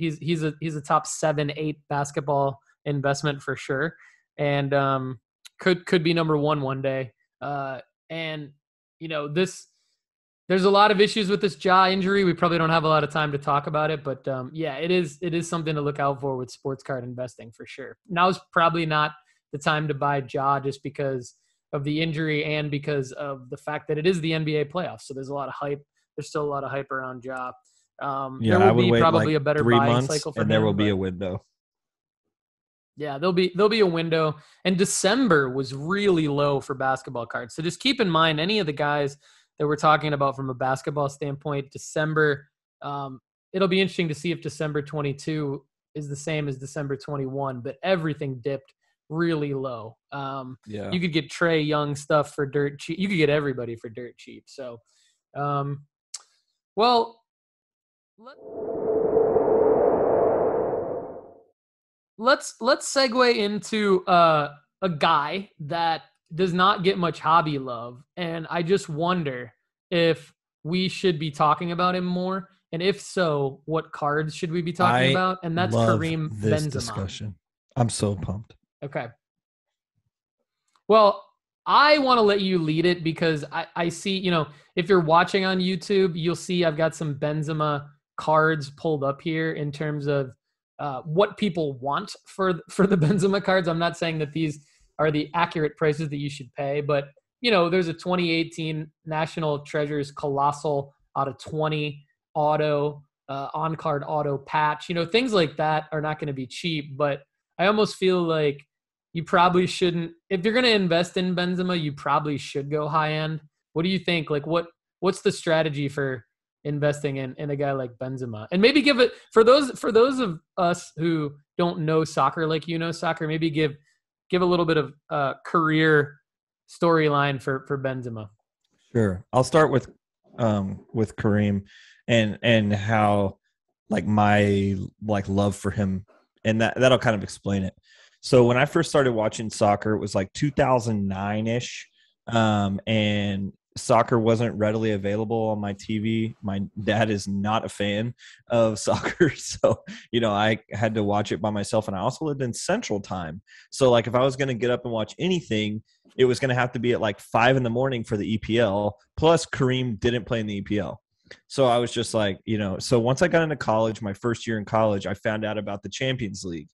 7-8 basketball investment for sure. And could be number one day. There's a lot of issues with this jaw injury. We probably don't have a lot of time to talk about it, but it is something to look out for with sports card investing for sure. Now's probably not the time to buy jaw just because of the injury and because of the fact that it is the NBA playoffs. So there's a lot of hype. There's still a lot of hype around jaw. There will be probably a better buying cycle for him, and there will be a window. Yeah, there'll be a window. And December was really low for basketball cards. So just keep in mind any of the guys that we're talking about from a basketball standpoint, December. It'll be interesting to see if December 22 is the same as December 21, but everything dipped really low. You could get Trae Young stuff for dirt cheap. You could get everybody for dirt cheap. So, let's segue into a guy that does not get much hobby love. And I just wonder if we should be talking about him more. And if so, what cards should we be talking about? And that's Karim Benzema. Discussion. I'm so pumped. Okay. Well, I want to let you lead it because I see, if you're watching on YouTube, you'll see I've got some Benzema cards pulled up here in terms of what people want for the Benzema cards. I'm not saying that these are the accurate prices that you should pay. But, there's a 2018 National Treasures Colossal out of 20 auto, on-card auto patch. Things like that are not going to be cheap. But I almost feel like you probably shouldn't – if you're going to invest in Benzema, you probably should go high-end. What do you think? What's the strategy for investing in a guy like Benzema? And maybe give it – for those of us who don't know soccer like you know soccer, maybe give a little bit of career storyline for Benzema. Sure. I'll start with Karim and how my love for him, and that'll kind of explain it. So when I first started watching soccer, it was 2009-ish. And soccer wasn't readily available on my TV. My dad is not a fan of soccer. So, I had to watch it by myself, and I also lived in Central Time. So if I was going to get up and watch anything, it was going to have to be at 5 a.m. for the EPL. Plus Karim didn't play in the EPL. So I was just so once I got into college, my first year in college, I found out about the Champions League.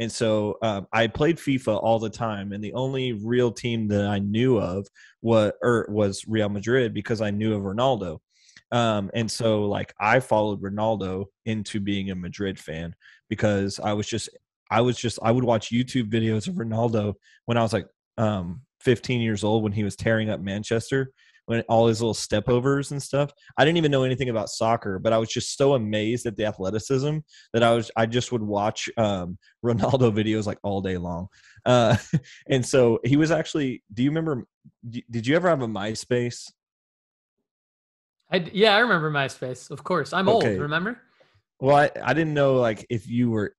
And so I played FIFA all the time, and the only real team that I knew of was Real Madrid because I knew of Ronaldo. And so like I followed Ronaldo into being a Madrid fan because I would watch YouTube videos of Ronaldo when I was like 15 years old, when he was tearing up Manchester, when all his little stepovers and stuff. I didn't even know anything about soccer, but I was just so amazed at the athleticism that I just would watch Ronaldo videos like all day long. And so he was actually, do you remember, did you ever have a MySpace? Yeah, I remember MySpace. Of course. I'm old, remember? Well, I didn't know like if you were,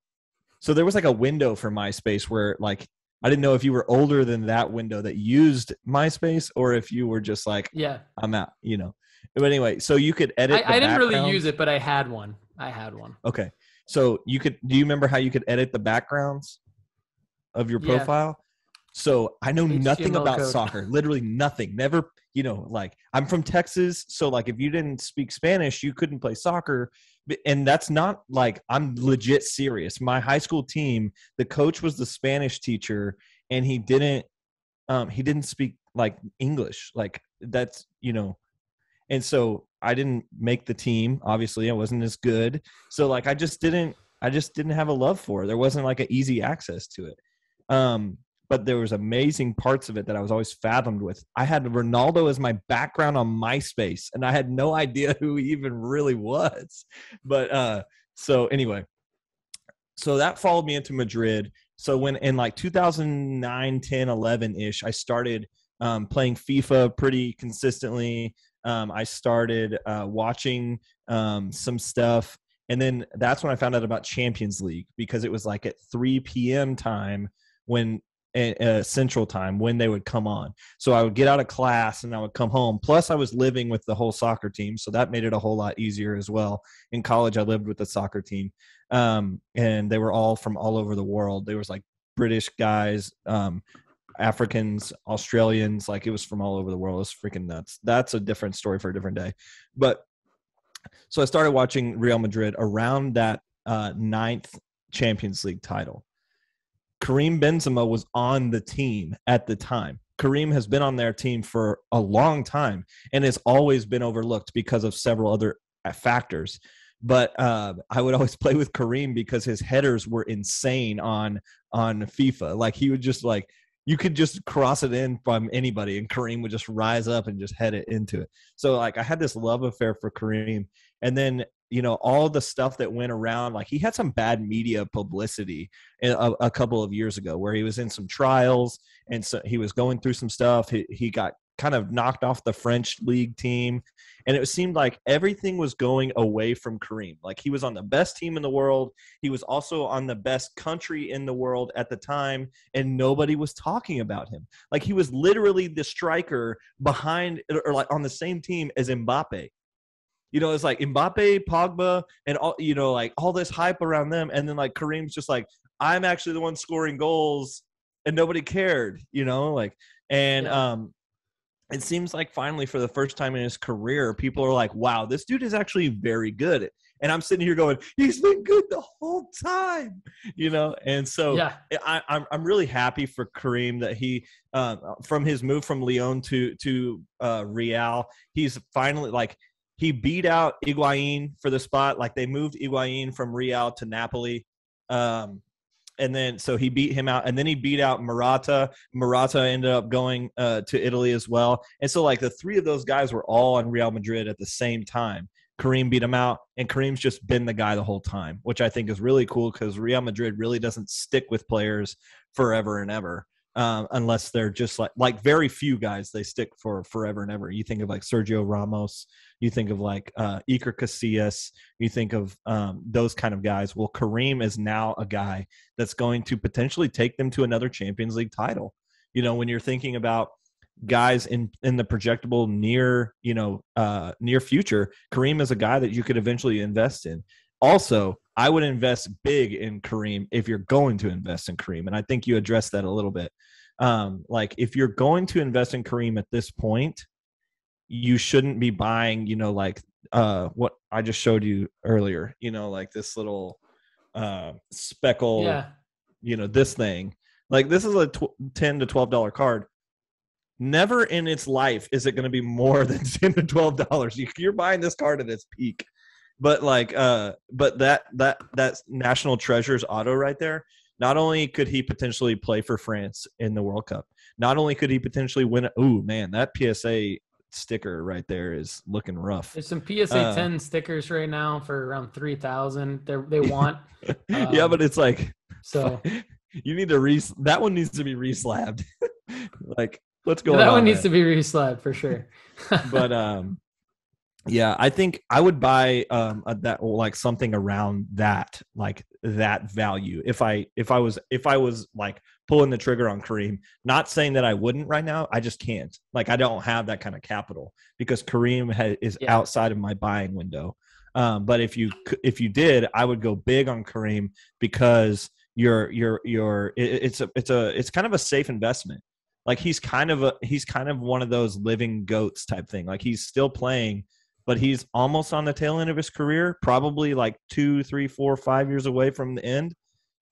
so there was like a window for MySpace where like, I didn't know if you were older than that window that used MySpace or if you were just like, yeah, I'm out, you know. But anyway, so you could edit. I didn't really use it, but I had one. Okay. So you could, do you remember how you could edit the backgrounds of your profile? Yeah. So I know HTML nothing about code. Soccer, literally nothing. Never, you know, like I'm from Texas. So like if you didn't speak Spanish, you couldn't play soccer. And that's not like, I'm legit serious. My high school team, the coach was the Spanish teacher, and he didn't speak like English. Like that's, you know, and so I didn't make the team. Obviously I wasn't as good. So like, I just didn't have a love for it. There wasn't like an easy access to it. But there was amazing parts of it that I was always fathomed with. I had Ronaldo as my background on MySpace, and I had no idea who he even really was. But so anyway, so that followed me into Madrid. So when in like 2009, 10, 11-ish, I started playing FIFA pretty consistently. I started watching some stuff. And then that's when I found out about Champions League, because it was like at 3 p.m. time when – Central time when they would come on. So I would get out of class and I would come home. Plus I was living with the whole soccer team. So that made it a whole lot easier as well. In college, I lived with the soccer team. And they were all from all over the world. There was like British guys, Africans, Australians, like it was from all over the world. It was freaking nuts. That's a different story for a different day. But so I started watching Real Madrid around that 9th Champions League title. Karim Benzema was on the team at the time. Karim has been on their team for a long time and has always been overlooked because of several other factors. But I would always play with Karim because his headers were insane on FIFA. Like he would just like, you could just cross it in from anybody and Karim would just rise up and just head it into it. So like I had this love affair for Karim. And then, you know, all the stuff that went around, like he had some bad media publicity a couple of years ago where he was in some trials and so he was going through some stuff. He got kind of knocked off the French league team, and it seemed like everything was going away from Karim. Like he was on the best team in the world. He was also on the best country in the world at the time, and nobody was talking about him. Like he was literally the striker behind or like on the same team as Mbappe. You know, it's like Mbappe, Pogba, and all, you know, like all this hype around them. And then like Karim's just like, I'm actually the one scoring goals, and nobody cared, you know, like, and it seems like finally for the first time in his career, people are like, wow, this dude is actually very good. And I'm sitting here going, he's been good the whole time, you know? And so I'm really happy for Karim that he, from his move from Lyon to Real, he's finally like, he beat out Higuain for the spot. Like they moved Higuain from Real to Napoli. And then, so he beat him out, and then he beat out Morata. Morata ended up going to Italy as well. And so like the three of those guys were all on Real Madrid at the same time. Karim beat him out, and Karim's just been the guy the whole time, which I think is really cool because Real Madrid really doesn't stick with players forever and ever. Unless they're just like very few guys, they stick for forever and ever. You think of like Sergio Ramos, you think of like Iker Casillas, you think of those kind of guys. Well, Karim is now a guy that's going to potentially take them to another Champions League title. You know, when you're thinking about guys in the projectable near future, Karim is a guy that you could eventually invest in. Also, I would invest big in Karim if you're going to invest in Karim. And I think you addressed that a little bit. Like if you're going to invest in Karim at this point, you shouldn't be buying, you know, like what I just showed you earlier, you know, like this little speckle, you know, this thing. Like this is a $10 to $12 card. Never in its life is it going to be more than $10 to $12. You're buying this card at its peak. But like, but that's National Treasure's auto right there. Not only could he potentially play for France in the World Cup, not only could he potentially win. Oh man, that PSA sticker right there is looking rough. There's some PSA 10 stickers right now for around 3,000. They want. Yeah, but it's like, so you need to that one needs to be reslabbed. Like, let's go. That one needs to be reslabbed for sure. But yeah, I think I would buy that, like something around that, like that value. If I was like pulling the trigger on Kareem, not saying that I wouldn't right now, I just can't. Like, I don't have that kind of capital because Kareem is outside of my buying window. But if you did, I would go big on Kareem because it's kind of a safe investment. Like, he's kind of one of those living goats type thing. Like, he's still playing, but he's almost on the tail end of his career, probably like 2, 3, 4, 5 years away from the end.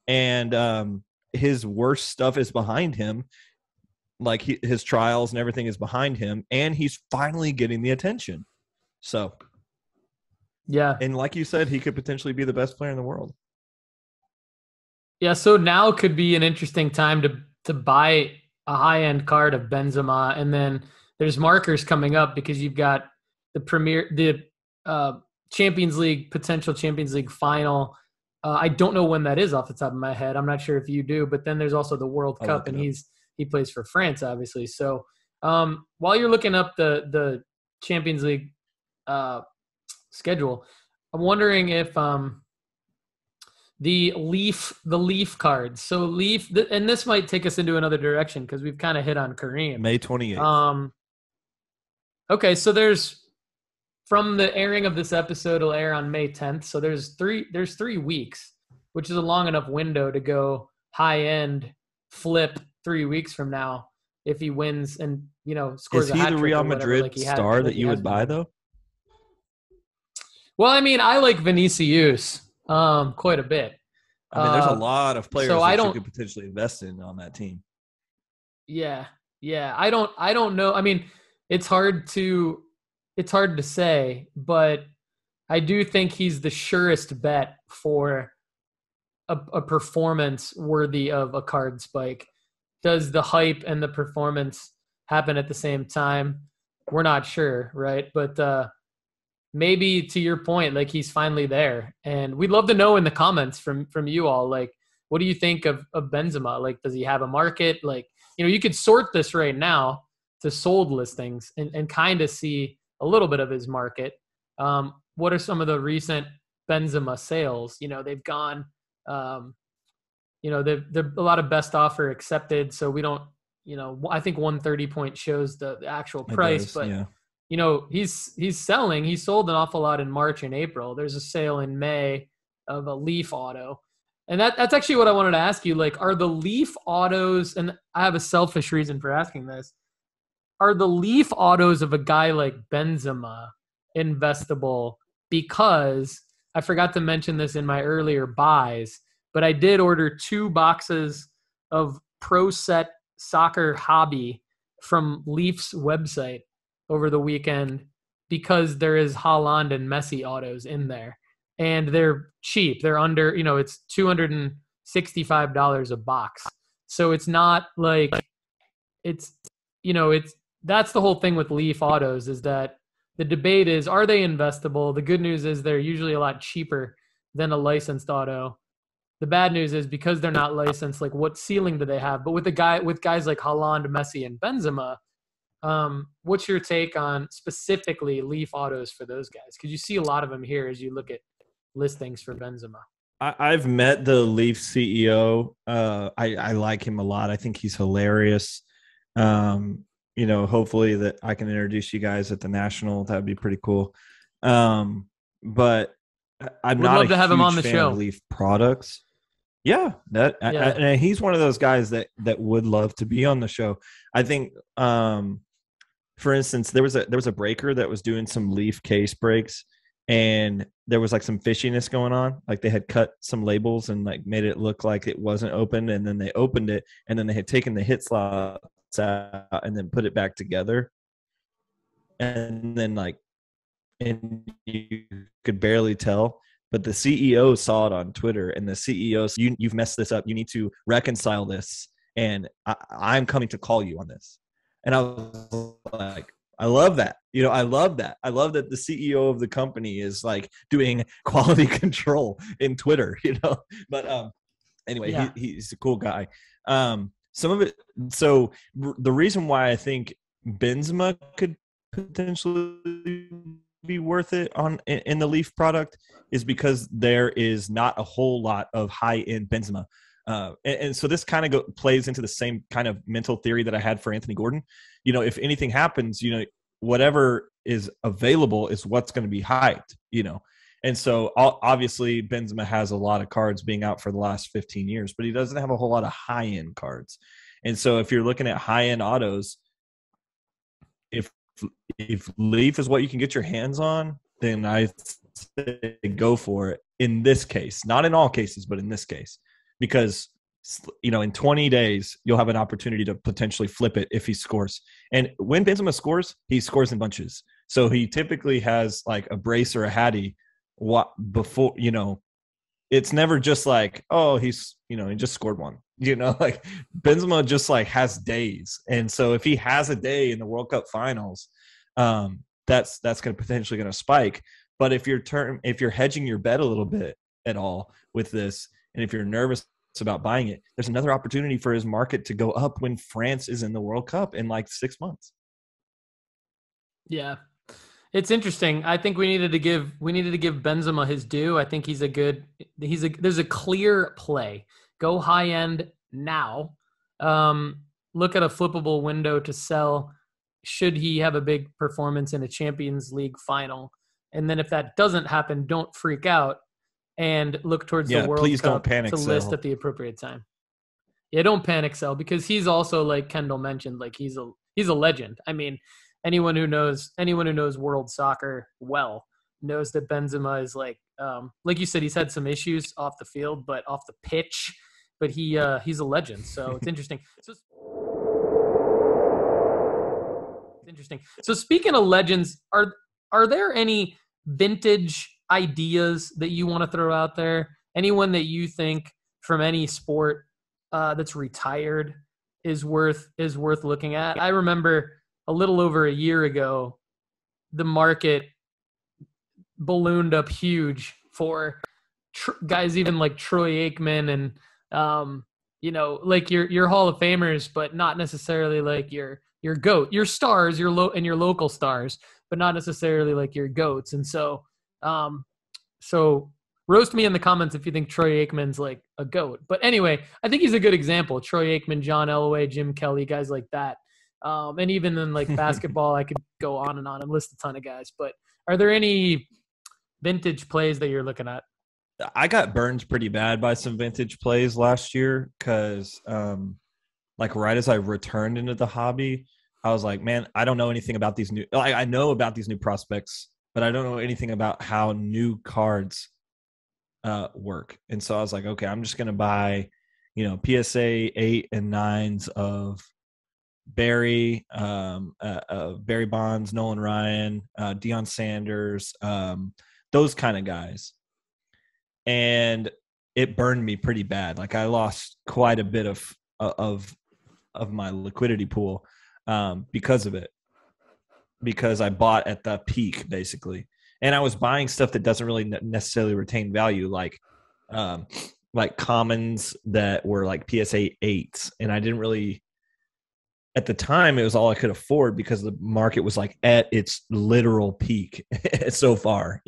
And his worst stuff is behind him. Like, his trials and everything is behind him, and he's finally getting the attention. So, yeah. And like you said, he could potentially be the best player in the world. Yeah, so now could be an interesting time to buy a high-end card of Benzema. And then there's markers coming up because you've got the Champions League, potential Champions League final. I don't know when that is off the top of my head. I'm not sure if you do, but then there's also the World Cup, and he plays for France, obviously. So while you're looking up the Champions League schedule, I'm wondering if the Leaf cards. So Leaf, and this might take us into another direction because we've kind of hit on Kareem. May 28th. Okay, so there's, from the airing of this episode, it'll air on May 10th. So there's three weeks, which is a long enough window to go high end flip 3 weeks from now if he wins and scores. Is he the Real Madrid star that you would buy though? Well, I mean, I like Vinicius quite a bit. I mean, there's a lot of players that you could potentially invest in on that team. Yeah. I don't know. I mean, it's hard to say, but I do think he's the surest bet for a performance worthy of a card spike. Does the hype and the performance happen at the same time? We're not sure, right? But maybe to your point, like, he's finally there. And we'd love to know in the comments from you all, like, what do you think of Benzema? Like, does he have a market? Like, you could sort this right now to sold listings and kind of see a little bit of his market. What are some of the recent Benzema sales? They've gone, they're a lot of best offer accepted. So we don't, I think 130 point shows the actual price, he's selling. He sold an awful lot in March and April. There's a sale in May of a Leaf auto. And that's actually what I wanted to ask you. Like, are the Leaf autos, and I have a selfish reason for asking this, are the Leaf autos of a guy like Benzema investable? Because I forgot to mention this in my earlier buys, but I did order 2 boxes of Pro Set Soccer Hobby from Leaf's website over the weekend because there is Haaland and Messi autos in there, and they're cheap. They're under, it's $265 a box. So it's not like that's the whole thing with Leaf autos, is that the debate is, are they investable? The good news is they're usually a lot cheaper than a licensed auto. The bad news is, because they're not licensed, like, what ceiling do they have? But with guys like Haaland, Messi, and Benzema, what's your take on specifically Leaf autos for those guys? Because you see a lot of them here as you look at listings for Benzema. I've met the Leaf CEO. I like him a lot. I think he's hilarious. Hopefully that I can introduce you guys at the National. That'd be pretty cool. But I'm We'd not love a to have huge him on the fan show. Of Leaf products. Yeah, and he's one of those guys that would love to be on the show. I think, for instance, there was a breaker that was doing some Leaf case breaks, and there was like some fishiness going on. Like, they had cut some labels and like made it look like it wasn't open, and then they opened it, and then they had taken the hit slot out and then put it back together. And then and you could barely tell. But the CEO saw it on Twitter, and the CEO said, you've messed this up. You need to reconcile this, and I'm coming to call you on this. And I was like, I love that. I love that. I love that the CEO of the company is doing quality control in Twitter, But anyway, yeah. He's a cool guy. Some of it. So the reason why I think Benzema could potentially be worth it in the Leaf product is because there is not a whole lot of high-end Benzema. And so this kind of plays into the same kind of mental theory that I had for Anthony Gordon. If anything happens, whatever is available is what's going to be hyped, And so obviously Benzema has a lot of cards being out for the last 15 years, but he doesn't have a whole lot of high-end cards. And so if you're looking at high-end autos, if Leaf is what you can get your hands on, then I say go for it in this case. Not in all cases, but in this case. Because, in 20 days, you'll have an opportunity to potentially flip it if he scores. And when Benzema scores, he scores in bunches. So he typically has a brace or a hattie before, It's never just oh, he's, he just scored one. Benzema just has days. And so if he has a day in the World Cup finals, that's potentially going to spike. But if you're hedging your bet a little bit at all with this, and if you're nervous about buying it, there's another opportunity for his market to go up when France is in the World Cup in 6 months. Yeah. It's interesting. I think we needed to give Benzema his due. I think there's a clear play. Go high end now. Look at a flippable window to sell should he have a big performance in a Champions League final. And then if that doesn't happen, don't freak out. And look towards the World Cup to list at the appropriate time. Yeah, don't panic sell, because he's also, like Kendall mentioned, he's a legend. I mean, anyone who knows world soccer well knows that Benzema is like you said, he's had some issues off the field, but off the pitch. But he's a legend, so it's interesting. So speaking of legends, are there any vintage ideas that you want to throw out there? Anyone that you think from any sport that's retired is worth looking at? I remember a little over a year ago, the market ballooned up huge for guys even like Troy Aikman and your Hall of Famers, but not necessarily your GOAT, your stars, your local stars, but not necessarily your GOATs. And so. So roast me in the comments if you think Troy Aikman's a GOAT. But anyway, I think he's a good example. Troy Aikman, John Elway, Jim Kelly, guys like that. And even in basketball, I could go on and list a ton of guys. But are there any vintage plays that you're looking at? I got burned pretty bad by some vintage plays last year because right as I returned into the hobby, I was like, man, I don't know anything about these new – I know about these new prospects, but I don't know anything about how new cards work. And so I was like, okay, I'm just going to buy, PSA 8 and 9s of Barry, Barry Bonds, Nolan Ryan, Deion Sanders, those kind of guys. And it burned me pretty bad. I lost quite a bit of my liquidity pool because of it. Because I bought at the peak, basically. And I was buying stuff that doesn't really necessarily retain value, like commons that were PSA 8s. And I didn't really – at the time, it was all I could afford because the market was at its literal peak so far,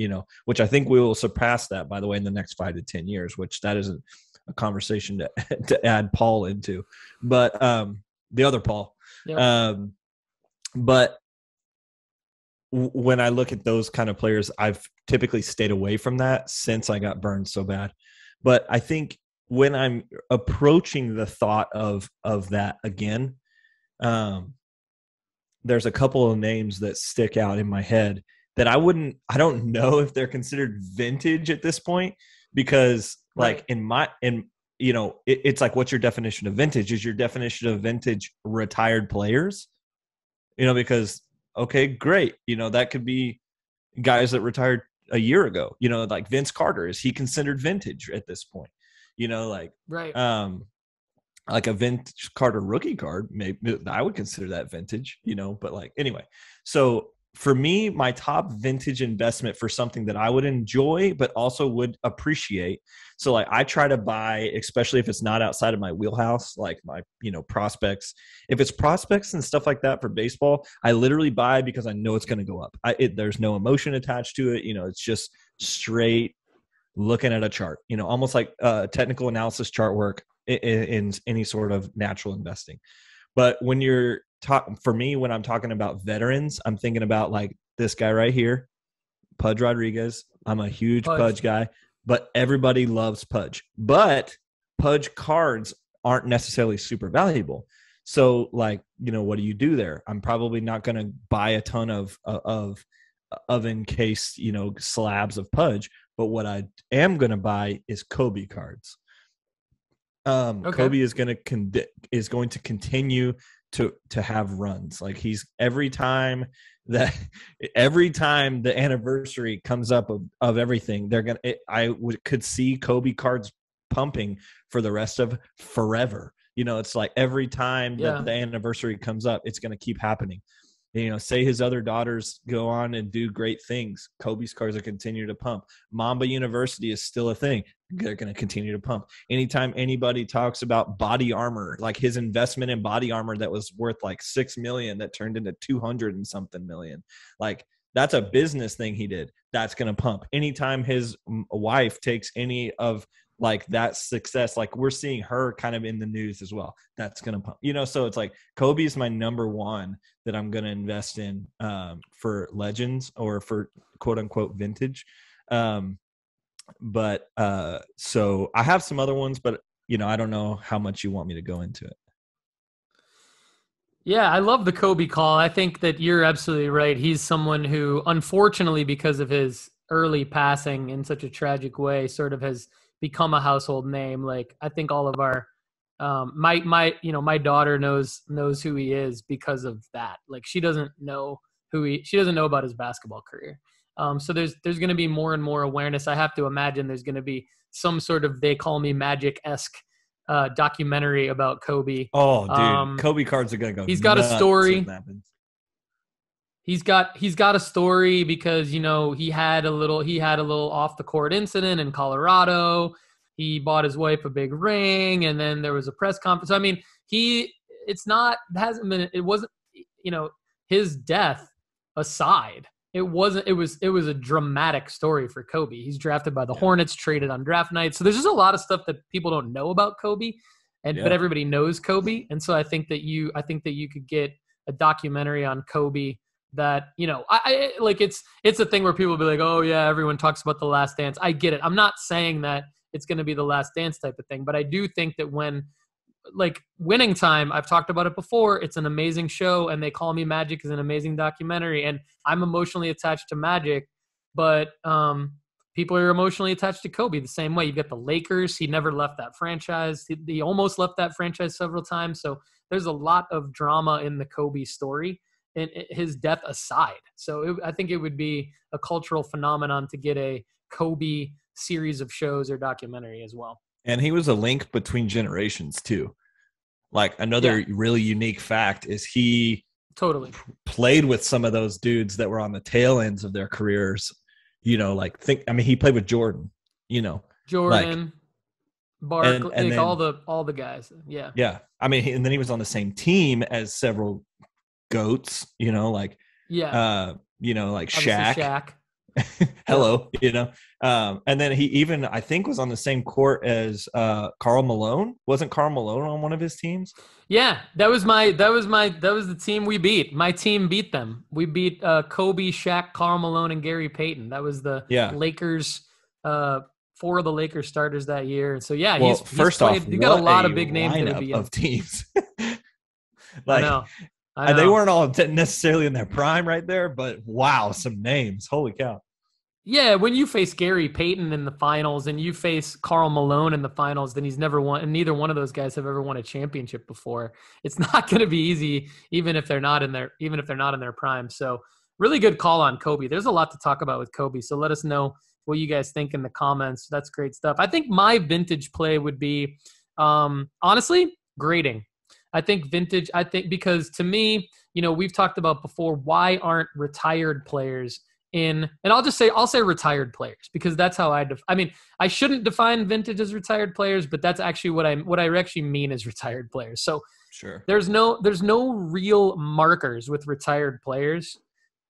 which I think we will surpass that, by the way, in the next 5 to 10 years, which that isn't a conversation to add Paul into. But the other Paul. Yep. But – when I look at those kind of players, I've typically stayed away from that since I got burned so bad. But I think when I'm approaching the thought of that again, there's a couple of names that stick out in my head that I don't know if they're considered vintage at this point, because in you know, it's like, what's your definition of vintage? Is your definition of vintage retired players? You know, because, okay, great. You know, that could be guys that retired a year ago, you know, like Vince Carter, is he considered vintage at this point? You know, like, right. Like a Vince Carter rookie card, maybe I would consider that vintage, you know, but like, anyway. So for me, my top vintage investment for something that I would enjoy, but also would appreciate. So like, I try to buy, especially if it's not outside of my wheelhouse, like my, you know, prospects, if it's prospects and stuff like that for baseball, I literally buy because I know it's going to go up. There's no emotion attached to it. You know, it's just straight looking at a chart, you know, almost like technical analysis chart work in any sort of natural investing. But when you're talking, for me, when I'm talking about veterans, I'm thinking about like this guy right here, Pudge Rodriguez. I'm a huge Pudge guy, but everybody loves Pudge. But Pudge cards aren't necessarily super valuable. So like, you know, what do you do there? I'm probably not going to buy a ton of encased, you know, slabs of Pudge, but what I am going to buy is Kobe cards. Okay. Kobe is going to continue to have runs. Like he's every time the anniversary comes up of everything, I could see Kobe cards pumping for the rest of forever. You know, it's like every time that the anniversary comes up, it's going to keep happening. You know, say his other daughters go on and do great things, Kobe's cards are continue to pump. Mamba University is still a thing. They're going to continue to pump. Anytime anybody talks about body armor, like his investment in body armor that was worth like $6 million that turned into 200 and something million. Like that's a business thing he did. That's going to pump. Anytime his wife takes any of like that success, like we're seeing her kind of in the news as well, that's going to pump, you know? So it's like Kobe is my number one that I'm going to invest in for legends or for quote unquote vintage. So I have some other ones, but you know, I don't know how much you want me to go into it. Yeah, I love the Kobe call. I think that you're absolutely right. He's someone who, unfortunately, because of his early passing in such a tragic way, sort of has become a household name. Like I think all of our, my daughter knows who he is because of that. Like she doesn't know about his basketball career. So there's going to be more and more awareness. I have to imagine there's going to be some sort of They Call Me Magic-esque documentary about Kobe. Oh, dude, Kobe cards are going to go. He's got a story. He's got a story because, you know, he had a little off the court incident in Colorado. He bought his wife a big ring, and then there was a press conference. I mean, his death aside. It was a dramatic story for Kobe. He's drafted by the Hornets, traded on draft night. So there's just a lot of stuff that people don't know about Kobe, but everybody knows Kobe. And so I think that you could get a documentary on Kobe that, you know, I like it's a thing where people will be like, oh yeah, everyone talks about The Last Dance. I get it. I'm not saying that it's going to be The Last Dance type of thing, but I do think that when like Winning Time, I've talked about it before, it's an amazing show, and They Call Me Magic is an amazing documentary, and I'm emotionally attached to Magic, but people are emotionally attached to Kobe the same way. You've got the Lakers. He never left that franchise. He almost left that franchise several times. So there's a lot of drama in the Kobe story, and his death aside. So I think it would be a cultural phenomenon to get a Kobe series of shows or documentary as well. And he was a link between generations too. Like another really unique fact is he totally played with some of those dudes that were on the tail ends of their careers. You know, like he played with Jordan, you know, Jordan, like, Barkley, and then, all the guys. Yeah. Yeah. I mean, and then he was on the same team as several GOATs, you know, like, you know, like Shaq. Hello, you know, and then he even I think was on the same court as Karl Malone. Wasn't Karl Malone on one of his teams? Yeah, that was the team we beat. My team beat them. We beat Kobe, Shaq, Karl Malone, and Gary Payton. That was the Lakers. 4 of the Lakers starters that year. So yeah, he's first off, you got a lot of big names that be of teams. Like. I know. They weren't all necessarily in their prime right there, but wow, some names. Holy cow. Yeah, when you face Gary Payton in the finals and you face Karl Malone in the finals, then he's never won, and neither one of those guys have ever won a championship before. It's not going to be easy, even if they're not in their prime. So, really good call on Kobe. There's a lot to talk about with Kobe. So let us know what you guys think in the comments. That's great stuff. I think my vintage play would be, honestly, grading. I think vintage. I think because to me, you know, we've talked about before. Why aren't retired players in, and I'll say retired players because that's how I shouldn't define vintage as retired players, but that's actually what I actually mean is retired players. So sure. There's no real markers with retired players.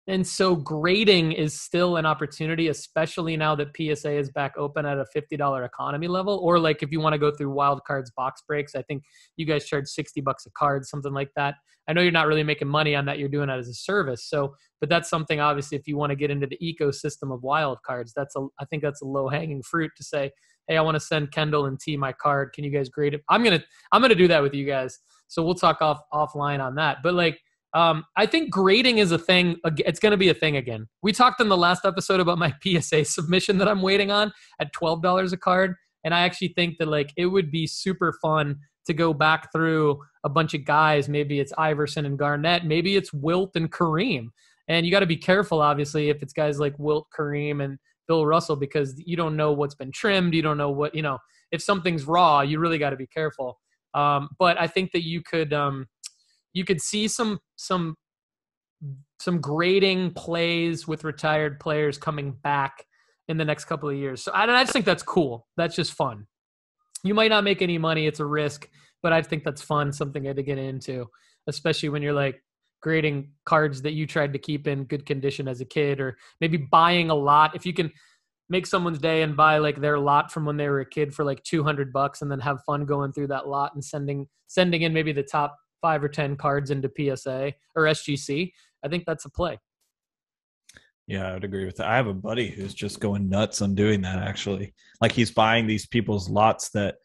And so grading is still an opportunity, especially now that PSA is back open at a $50 economy level, or like if you want to go through Wild Cards box breaks, I think you guys charge $60 a card, something like that. I know you're not really making money on that. You're doing that as a service. So, but that's something obviously, if you want to get into the ecosystem of Wild Cards, I think that's a low hanging fruit to say, hey, I want to send Kendall and T my card. Can you guys grade it? I'm going to do that with you guys. So we'll talk offline on that. But like, I think grading is a thing. It's going to be a thing again. We talked in the last episode about my PSA submission that I'm waiting on at $12 a card. And I actually think that like, it would be super fun to go back through a bunch of guys. Maybe it's Iverson and Garnett. Maybe it's Wilt and Kareem. And you got to be careful, obviously, if it's guys like Wilt, Kareem, and Bill Russell, because you don't know what's been trimmed. You don't know what, you know, if something's raw, you really got to be careful. But I think that you could see some grading plays with retired players coming back in the next couple of years. So I just think that's cool. That's just fun. You might not make any money. It's a risk, but I think that's fun. Something I had to get into, especially when you're like grading cards that you tried to keep in good condition as a kid, or maybe buying a lot. If you can make someone's day and buy like their lot from when they were a kid for like $200 and then have fun going through that lot and sending in maybe the top 5 or 10 cards into PSA or SGC. I think that's a play. Yeah, I would agree with that. I have a buddy who's just going nuts on doing that, actually. Like he's buying these people's lots that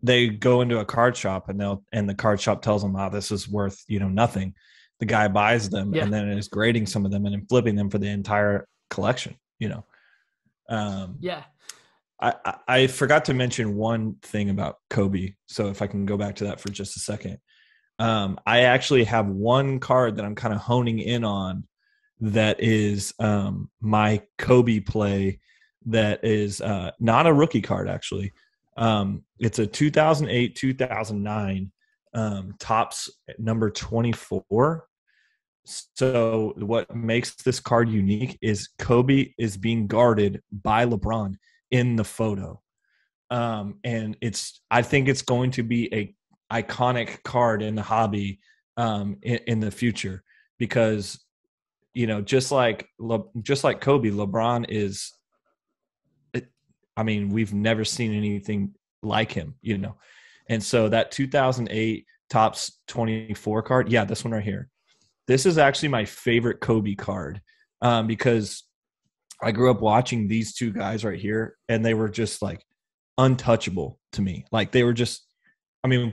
they go into a card shop and the card shop tells them, oh, this is worth, you know, nothing. The guy buys them and then is grading some of them and then flipping them for the entire collection, you know? I forgot to mention one thing about Kobe. So if I can go back to that for just a second. I actually have one card that I'm kind of honing in on that is my Kobe play that is not a rookie card, actually. It's a 2008-2009 Topps number 24. So what makes this card unique is Kobe is being guarded by LeBron in the photo. And I think it's going to be a iconic card in the hobby in the future, because, you know, just like Kobe, LeBron is, we've never seen anything like him, you know? And so that 2008 Topps 24 card. Yeah. This one right here. This is actually my favorite Kobe card because I grew up watching these two guys right here, and they were just like untouchable to me. Like they were just,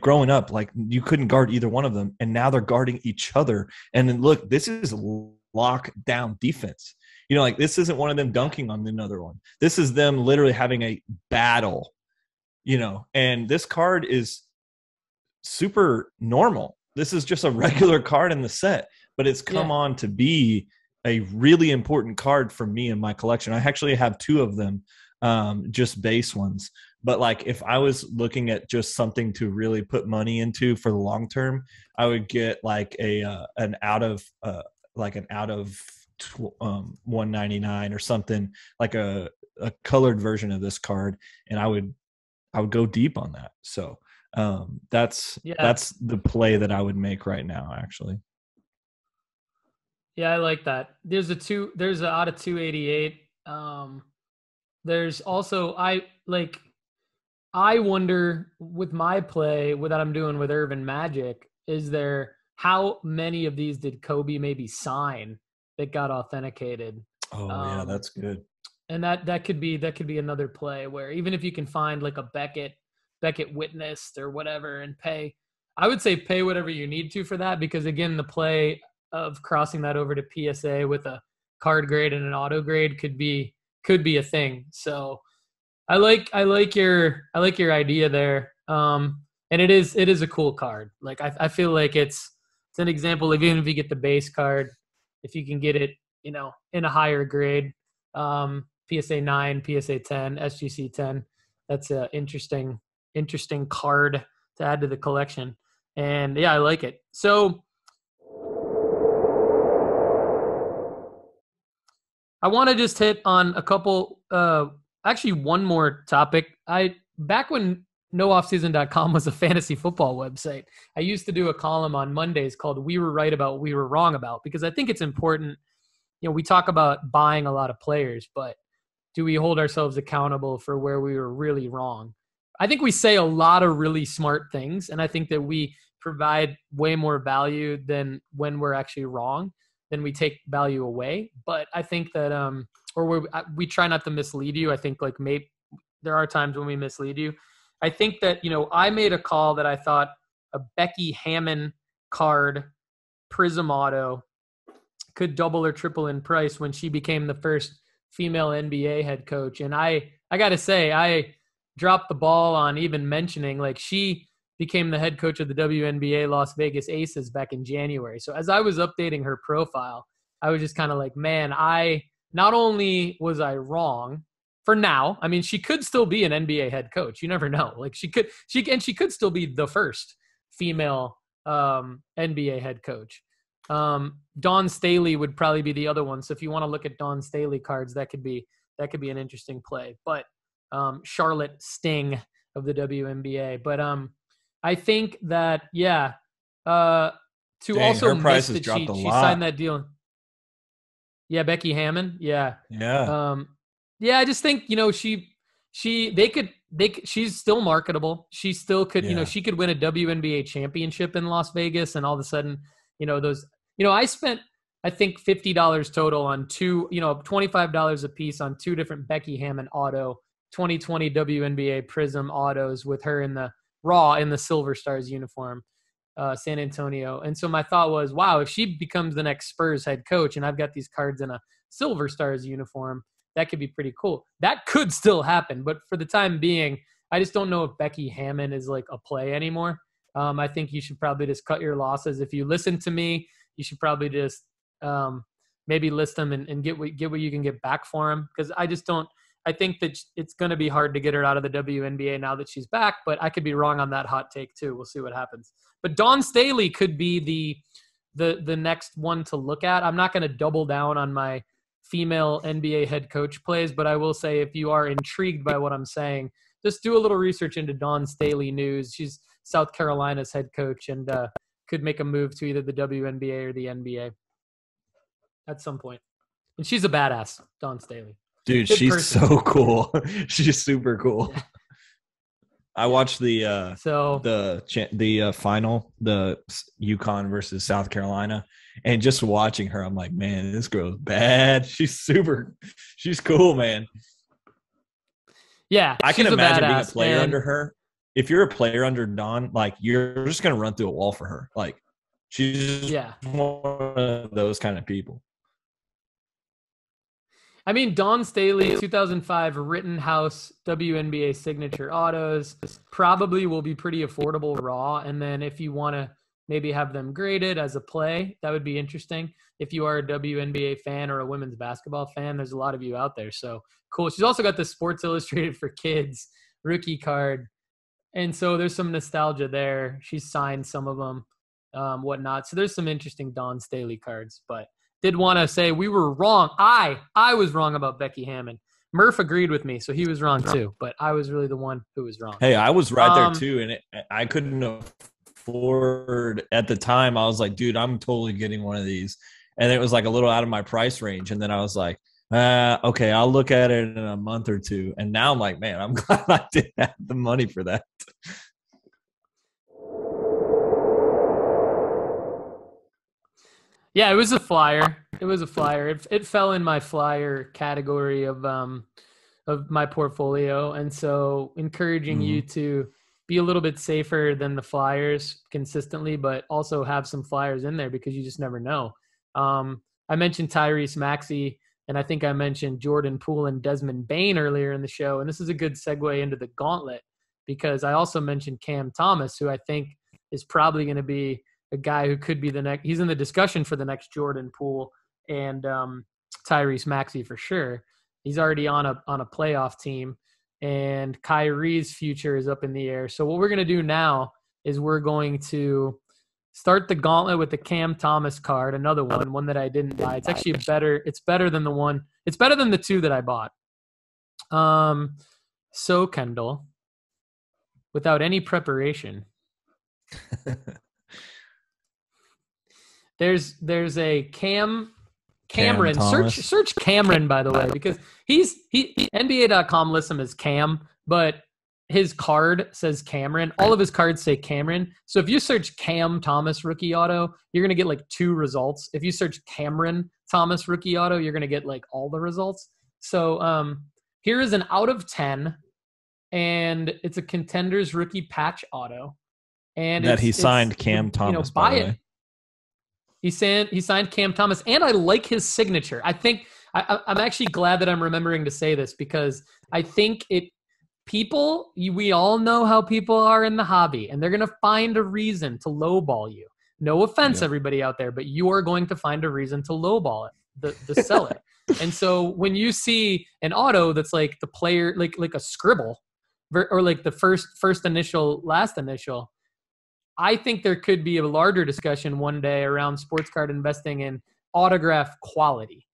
growing up, like you couldn't guard either one of them. And now they're guarding each other. And then look, this is lockdown defense. You know, like this isn't one of them dunking on another one. This is them literally having a battle, you know, and this card is super normal. This is just a regular card in the set, but it's come on to be a really important card for me in my collection. I actually have two of them, just base ones. But like, if I was looking at just something to really put money into for the long term, I would get like an out of 199 or something, like a colored version of this card, and I would go deep on that. So that's the play that I would make right now, actually. Yeah, I like that. There's an out of 288. There's also, I wonder with my play, with what I'm doing with Irvin Magic, how many of these did Kobe maybe sign that got authenticated? Oh yeah, that's good. And that could be another play where even if you can find like a Beckett witnessed or whatever and pay whatever you need to for that, because again, the play of crossing that over to PSA with a card grade and an auto grade could be a thing. So I like your idea there. And it is a cool card. Like I feel like it's an example of, even if you get the base card, if you can get it, you know, in a higher grade, PSA 9, PSA 10, SGC 10, that's a interesting card to add to the collection. And yeah, I like it. So I want to just hit on a couple, actually one more topic. Back when NoOffseason.com was a fantasy football website, I used to do a column on Mondays called We Were Right About, We Were Wrong About, because I think it's important. You know, we talk about buying a lot of players, but do we hold ourselves accountable for where we were really wrong? I think we say a lot of really smart things, and I think that we provide way more value than when we're actually wrong, then we take value away. But I think that, we try not to mislead you. I think like maybe there are times when we mislead you. I think that, you know, I made a call that I thought a Becky Hammon card, Prism Auto, could double or triple in price when she became the first female NBA head coach. And I got to say, I dropped the ball on even mentioning, like, she became the head coach of the WNBA Las Vegas Aces back in January. So as I was updating her profile, I was just kind of like, man, not only was I wrong for now, I mean, she could still be an NBA head coach. You never know. Like she could still be the first female NBA head coach. Dawn Staley would probably be the other one. So if you want to look at Dawn Staley cards, that could be an interesting play. But Charlotte Sting of the WNBA. But I think that, yeah, to Dang, also her price has that dropped she signed that deal. Yeah, Becky Hammon. Yeah. Yeah. Yeah, I just think, you know, she's still marketable. She still could, yeah, you know, she could win a WNBA championship in Las Vegas, and all of a sudden, you know, those, you know, I spent, I think, $50 total on two, you know, $25 a piece on two different Becky Hammon auto 2020 WNBA Prism autos with her in the raw in the Silver Stars uniform, San Antonio. And so my thought was, wow, if she becomes the next Spurs head coach and I've got these cards in a Silver Stars uniform, that could be pretty cool. That could still happen. But for the time being, I just don't know if Becky Hammon is like a play anymore. I think you should probably just cut your losses. If you listen to me, you should probably just maybe list them and get what you can get back for them. Because I just don't – I think that it's going to be hard to get her out of the WNBA now that she's back, but I could be wrong on that hot take too. We'll see what happens. But Dawn Staley could be the next one to look at. I'm not going to double down on my female NBA head coach plays, but I will say, if you are intrigued by what I'm saying, just do a little research into Dawn Staley news. She's South Carolina's head coach and could make a move to either the WNBA or the NBA at some point. And she's a badass, Dawn Staley. Dude, she's so cool. She's super cool. Yeah. I watched the final, the UConn versus South Carolina, and just watching her, I'm like, man, this girl's bad. She's cool, man. Yeah, I can imagine being a player under her. If you're a player under Dawn, like, you're just going to run through a wall for her. Like, she's one of those kind of people. I mean, Dawn Staley, 2005 Rittenhouse WNBA signature autos, probably will be pretty affordable raw. And then if you want to maybe have them graded as a play, that would be interesting. If you are a WNBA fan or a women's basketball fan, there's a lot of you out there. So cool. She's also got the Sports Illustrated for Kids rookie card. And so there's some nostalgia there. She's signed some of them, whatnot. So there's some interesting Dawn Staley cards, but did want to say we were wrong. I was wrong about Becky Hammon. Murph agreed with me, so he was wrong too, but I was really the one who was wrong. Hey, I was right there too, and I couldn't afford at the time. I was like, dude, I'm totally getting one of these. And it was like a little out of my price range. And then I was like, okay, I'll look at it in a month or two. And now I'm like, man, I'm glad I didn't have the money for that. Yeah, it was a flyer. It fell in my flyer category of my portfolio, and so encouraging you to be a little bit safer than the flyers consistently, but also have some flyers in there because you just never know. I mentioned Tyrese Maxey, and I think I mentioned Jordan Poole and Desmond Bain earlier in the show. And this is a good segue into the gauntlet, because I also mentioned Cam Thomas, who I think is probably going to be a guy who could be the next – he's in the discussion for the next Jordan Poole and Tyrese Maxey for sure. He's already on a playoff team, and Kyrie's future is up in the air. So what we're going to do now is we're going to start the gauntlet with the Cam Thomas card, another one that I didn't buy. It's actually better than the one. It's better than the two that I bought. So Kendall, without any preparation, there's a Cameron. Search Cameron, by the way, because he NBA.com lists him as Cam, but his card says Cameron. All of his cards say Cameron. So if you search Cam Thomas rookie auto, you're going to get like two results. If you search Cameron Thomas rookie auto, you're going to get like all the results. So here is an out of 10, and it's a Contenders rookie patch auto. And that he signed Cam Thomas, by the way. He signed Cam Thomas, and I like his signature. I think I'm actually glad that I'm remembering to say this, because I think we all know how people are in the hobby, and they're going to find a reason to lowball you. No offense, everybody out there, but you are going to find a reason to lowball it, the seller. And so when you see an auto that's like the player, like a scribble, or like the first initial, last initial, I think there could be a larger discussion one day around sports card investing and autograph quality.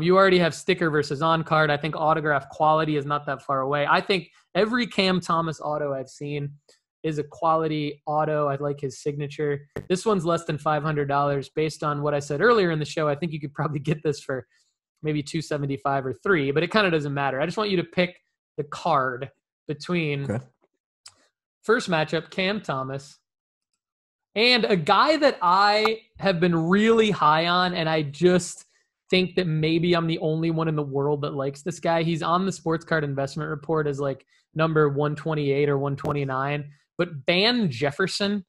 You already have sticker versus on card. I think autograph quality is not that far away. I think every Cam Thomas auto I've seen is a quality auto. I like his signature. This one's less than $500. Based on what I said earlier in the show, I think you could probably get this for maybe $275 or $300, but it kind of doesn't matter. I just want you to pick the card between first matchup, Cam Thomas, and a guy that I have been really high on, and I just think that maybe I'm the only one in the world that likes this guy. He's on the Sports Card Investment Report as like number 128 or 129. But Ban Jefferson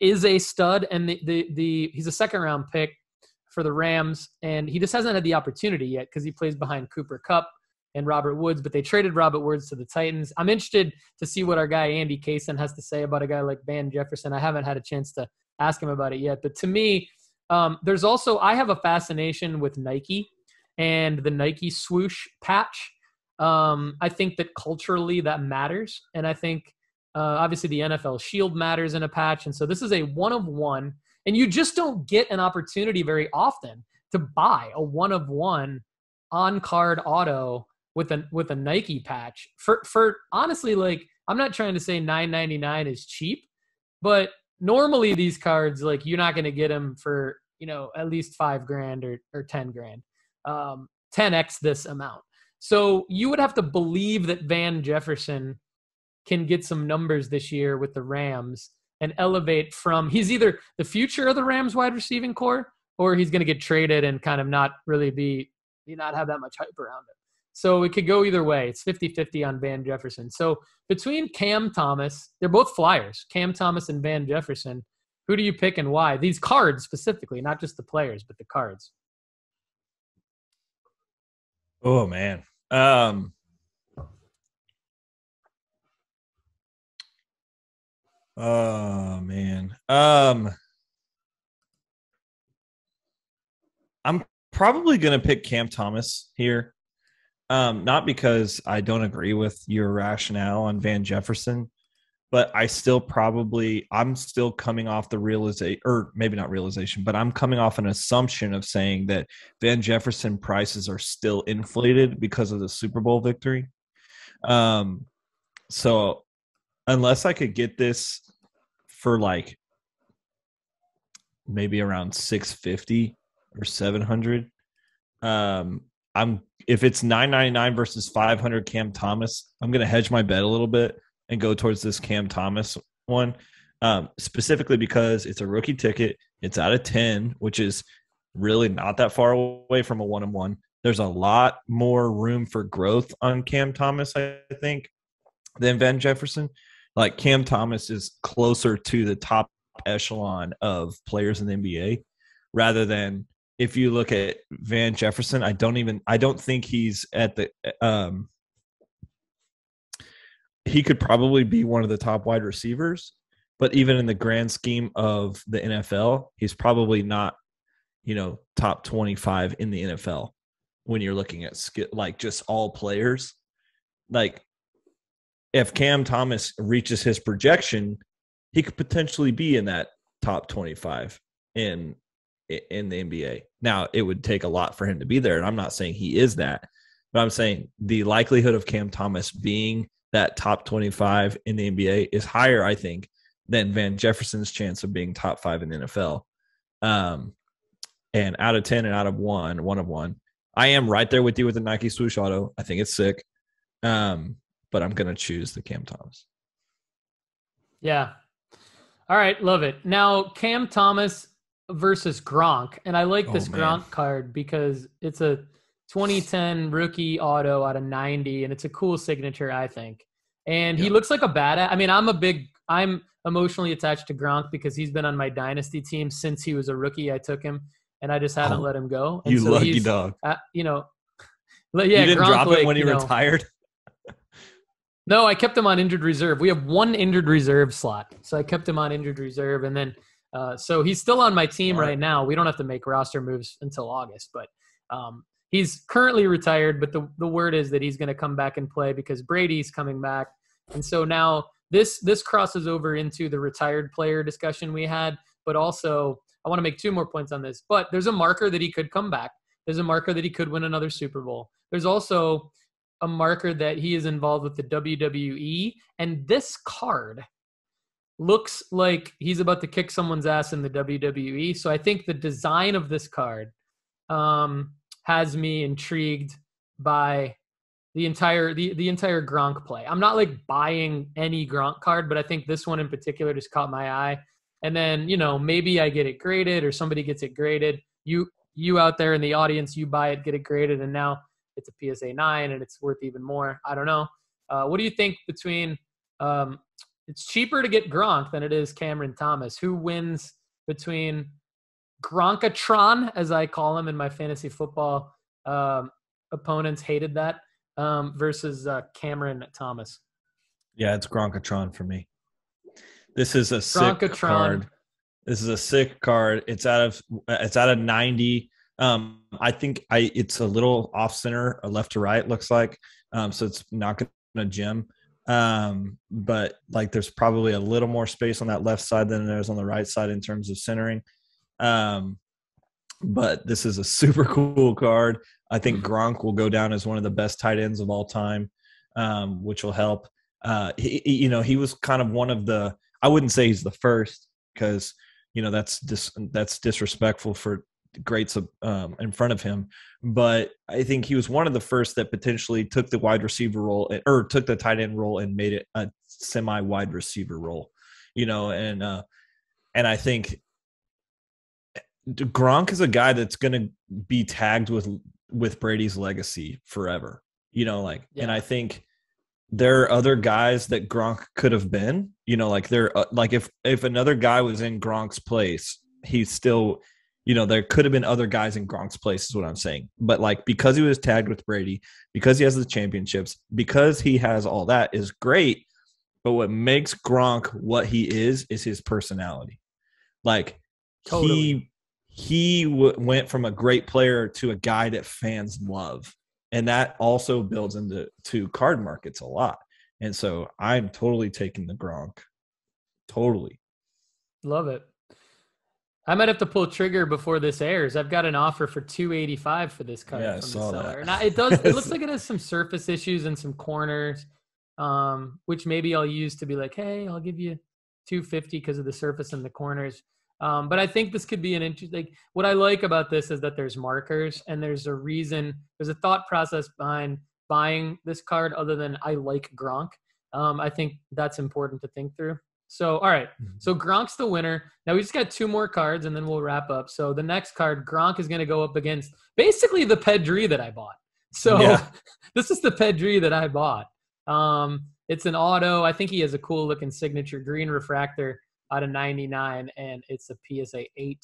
is a stud, and he's a second-round pick for the Rams, and he just hasn't had the opportunity yet because he plays behind Cooper Kupp and Robert Woods, but they traded Robert Woods to the Titans. I'm interested to see what our guy Andy Kaysen has to say about a guy like Ban Jefferson. I haven't had a chance to ask him about it yet, but to me, there's also, I have a fascination with Nike and the Nike swoosh patch. I think that culturally that matters, and I think obviously the NFL shield matters in a patch, and so this is a one of one, and you just don't get an opportunity very often to buy a one of one on card auto with a Nike patch for honestly, like, I'm not trying to say $9.99 is cheap, but normally these cards, like, you're not going to get them for, at least $5,000 or $10,000, 10X this amount. So you would have to believe that Ban Jefferson can get some numbers this year with the Rams and elevate from, he's either the future of the Rams wide receiving core, or he's going to get traded and kind of not really not have that much hype around him. So it could go either way. It's 50-50 on Ban Jefferson. So between Cam Thomas, they're both flyers, Cam Thomas and Ban Jefferson, who do you pick and why? These cards specifically, not just the players, but the cards. Oh, man. I'm probably going to pick Cam Thomas here. Not because I don't agree with your rationale on Ban Jefferson, but I'm still coming off the realization, or maybe not realization, but I'm coming off an assumption of saying that Ban Jefferson prices are still inflated because of the Super Bowl victory. So unless I could get this for like maybe around 650 or 700, if it's $9.99 versus $500 Cam Thomas, I'm going to hedge my bet a little bit and go towards this Cam Thomas one, specifically because it's a rookie ticket. It's out of 10, which is really not that far away from a one-on-one. There's a lot more room for growth on Cam Thomas, I think, than Ban Jefferson. Like, Cam Thomas is closer to the top echelon of players in the NBA rather than if you look at Van Jefferson, I don't think he's at the he could probably be one of the top wide receivers, but even in the grand scheme of the NFL, he's probably not, you know, top 25 in the NFL when you're looking at like just all players. Like if Cam Thomas reaches his projection, he could potentially be in that top 25 in the NBA. Now, it would take a lot for him to be there, and I'm not saying he is that, but I'm saying the likelihood of Cam Thomas being that top 25 in the NBA is higher, I think, than Van Jefferson's chance of being top 5 in the NFL. And out of 10 and out of one of one, I am right there with you with the Nike swoosh auto. I think it's sick. But I'm going to choose the Cam Thomas. Yeah. All right. Love it. Now, Cam Thomas versus Gronk. And I like this Gronk card because it's a 2010 rookie auto out of 90, and it's a cool signature, I think. And he looks like a badass. I mean, I'm emotionally attached to Gronk because he's been on my dynasty team since he was a rookie. I took him, and I just haven't let him go. And you so lucky dog. You know, yeah, you didn't Gronk, drop him when he retired? No, I kept him on injured reserve. We have one injured reserve slot, so I kept him on injured reserve. And then so he's still on my team right now. We don't have to make roster moves until August, but he's currently retired, but the word is that he's going to come back and play because Brady's coming back. And so now this crosses over into the retired player discussion we had, but also I want to make two more points on this. But there's a marker that he could come back. There's a marker that he could win another Super Bowl. There's also a marker that he is involved with the WWE. And this card looks like he's about to kick someone's ass in the WWE. So I think the design of this card has me intrigued by the entire Gronk play. I'm not like buying any Gronk card, but I think this one in particular just caught my eye. And then, you know, maybe I get it graded or somebody gets it graded. You out there in the audience, you buy it, get it graded. And now it's a PSA 9 and it's worth even more. I don't know. What do you think between it's cheaper to get Gronk than it is Cameron Thomas? Who wins between Gronkatron, as I call him in my fantasy football opponents hated that, versus Cameron Thomas? Yeah, it's Gronkatron for me. This is a sick card. This is a sick card. It's out of 90. I think it's a little off center, left to right looks like. So it's not going to gym. But like there's probably a little more space on that left side than there's on the right side in terms of centering. But this is a super cool card. I think Gronk will go down as one of the best tight ends of all time, which will help. He was kind of one of the, I wouldn't say he's the first because, you know, that's disrespectful for greats in front of him, but I think he was one of the first that potentially took the wide receiver role or took the tight end role and made it a semi wide receiver role, you know, and I think Gronk is a guy that's going to be tagged with Brady's legacy forever, you know, like, yeah. And I think there are other guys that Gronk could have been, you know, like there, like if another guy was in Gronk's place, he's still, you know, there could have been other guys in Gronk's place is what I'm saying. But, like, because he was tagged with Brady, because he has the championships, because he has all that is great. But what makes Gronk what he is his personality. Like, totally. He went from a great player to a guy that fans love. And that also builds into card markets a lot. And so I'm totally taking the Gronk. Totally. Love it. I might have to pull trigger before this airs. I've got an offer for $285 for this card from the seller. And it looks like it has some surface issues and some corners, which maybe I'll use to be like, hey, I'll give you $250 because of the surface and the corners. But I think this could be an interesting. Like, what I like about this is that there's markers and there's a reason. There's a thought process behind buying this card other than I like Gronk. I think that's important to think through. So, all right. So Gronk's the winner. Now we just got two more cards and then we'll wrap up. So the next card, Gronk is going to go up against basically the Pedri that I bought. So This is the Pedri that I bought. It's an auto. I think he has a cool looking signature green refractor out of 99 and it's a PSA 8.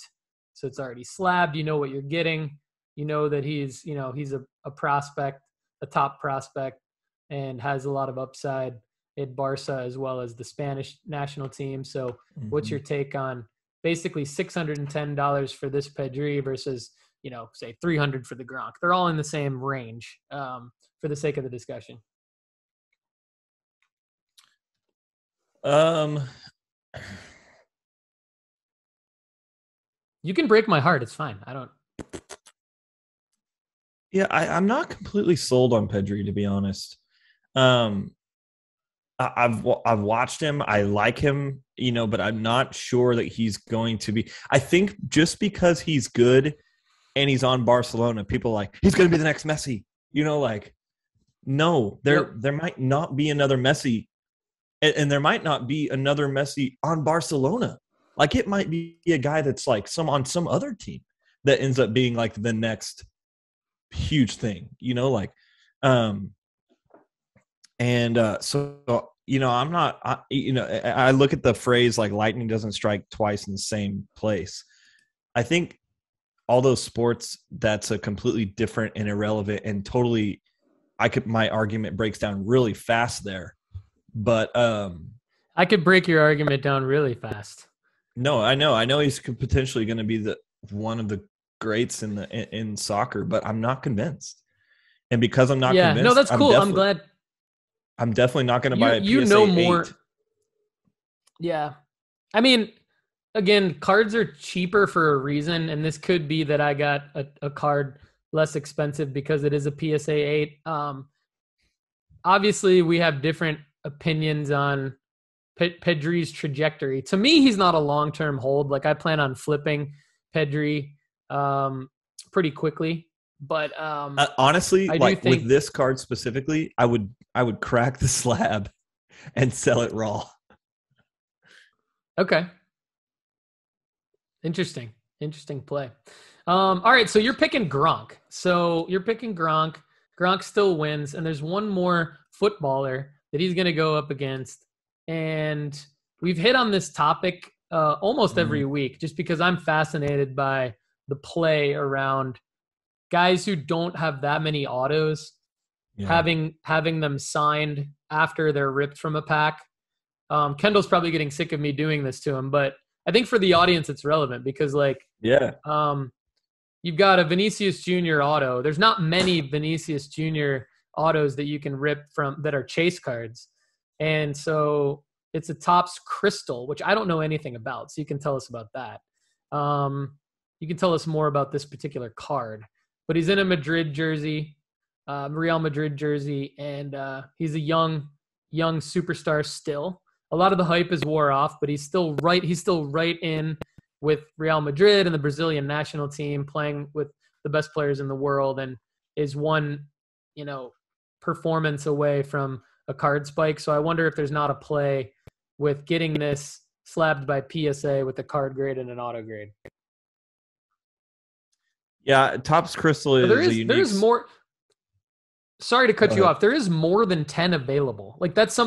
So it's already slabbed. You know what you're getting. You know that he's, you know, he's a prospect, a top prospect, and has a lot of upside at Barca as well as the Spanish national team. So what's your take on basically $610 for this Pedri versus, you know, say $300 for the Gronk? They're all in the same range for the sake of the discussion. You can break my heart. It's fine. I don't. Yeah, I'm not completely sold on Pedri, to be honest. I've watched him. I like him, you know, but I'm not sure that he's going to be. I think just because he's good and he's on Barcelona, people are like, he's going to be the next Messi. You know, like, no, there might not be another Messi, and there might not be another Messi on Barcelona. Like, it might be a guy that's like on some other team that ends up being like the next huge thing. You know, like, so, you know, I look at the phrase like lightning doesn't strike twice in the same place. I think all those sports, that's a completely different and irrelevant and totally, my argument breaks down really fast there, but, I could break your argument down really fast. No, I know he's potentially going to be one of the greats in soccer, but I'm not convinced. And because I'm not convinced, no, that's cool. I'm glad. I'm definitely not going to buy a PSA 8. You know more. Yeah. I mean, again, cards are cheaper for a reason, and this could be that I got a card less expensive because it is a PSA 8. Obviously, we have different opinions on Pedri's trajectory. To me, he's not a long-term hold. Like, I plan on flipping Pedri pretty quickly. But honestly, like with this card specifically, I would crack the slab and sell it raw. Okay. Interesting play. All right, so you're picking Gronk. Gronk still wins, and there's one more footballer that he's going to go up against. And we've hit on this topic almost every week just because I'm fascinated by the play around guys who don't have that many autos, having them signed after they're ripped from a pack. Kendall's probably getting sick of me doing this to him, but I think for the audience it's relevant because, like, you've got a Vinicius Jr. auto. There's not many Vinicius Jr. autos that you can rip from that are chase cards. And so it's a Topps Crystal, which I don't know anything about. So you can tell us about that. You can tell us more about this particular card. But he's in a Madrid jersey, Real Madrid jersey, and he's a young superstar still. A lot of the hype is wore off, but he's still right in with Real Madrid and the Brazilian national team, playing with the best players in the world, and is one, you know, performance away from a card spike. So I wonder if there's not a play with getting this slabbed by PSA with a card grade and an auto grade. Yeah, Topps Crystal is a unique... There's more... Sorry to cut you off. There is more than 10 available. Like, that's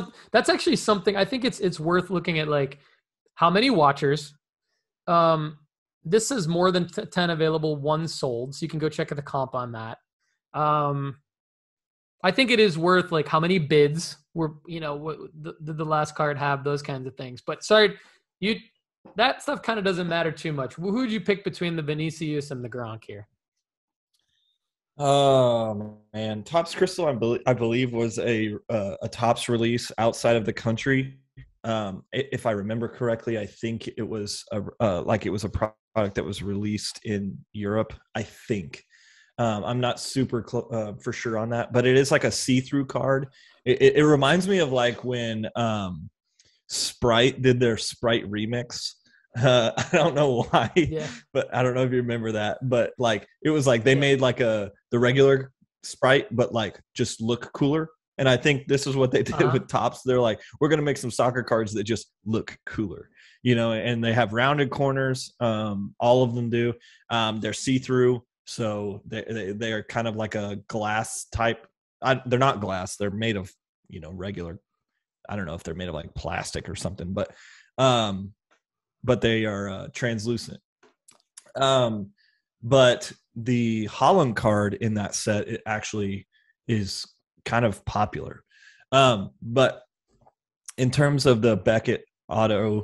actually something... I think it's worth looking at, like, how many watchers. This is more than 10 available, one sold. So you can go check out the comp on that. I think it is worth, like, how many bids were, you know, what, did the last card have, those kinds of things. But, sorry, you... That stuff kind of doesn't matter too much. Who would you pick between the Vinicius and the Gronk here? Oh, man. Topps Crystal, I believe, was a Topps release outside of the country. If I remember correctly, I think it was a product that was released in Europe, I think. I'm not super for sure on that, but it is like a see-through card. It reminds me of like when Sprite did their Sprite remix. I don't know why, but I don't know if you remember that, but like it was like they made like the regular Sprite but like just look cooler, and I think this is what they did with Topps. They're like, we're gonna make some soccer cards that just look cooler, you know, and they have rounded corners. All of them do. They're see-through, so they are kind of like a glass type. They're not glass, they're made of, you know, regular, I don't know if they're made of like plastic or something, but they are translucent. But the Holland card in that set, it actually is kind of popular. But in terms of the Beckett auto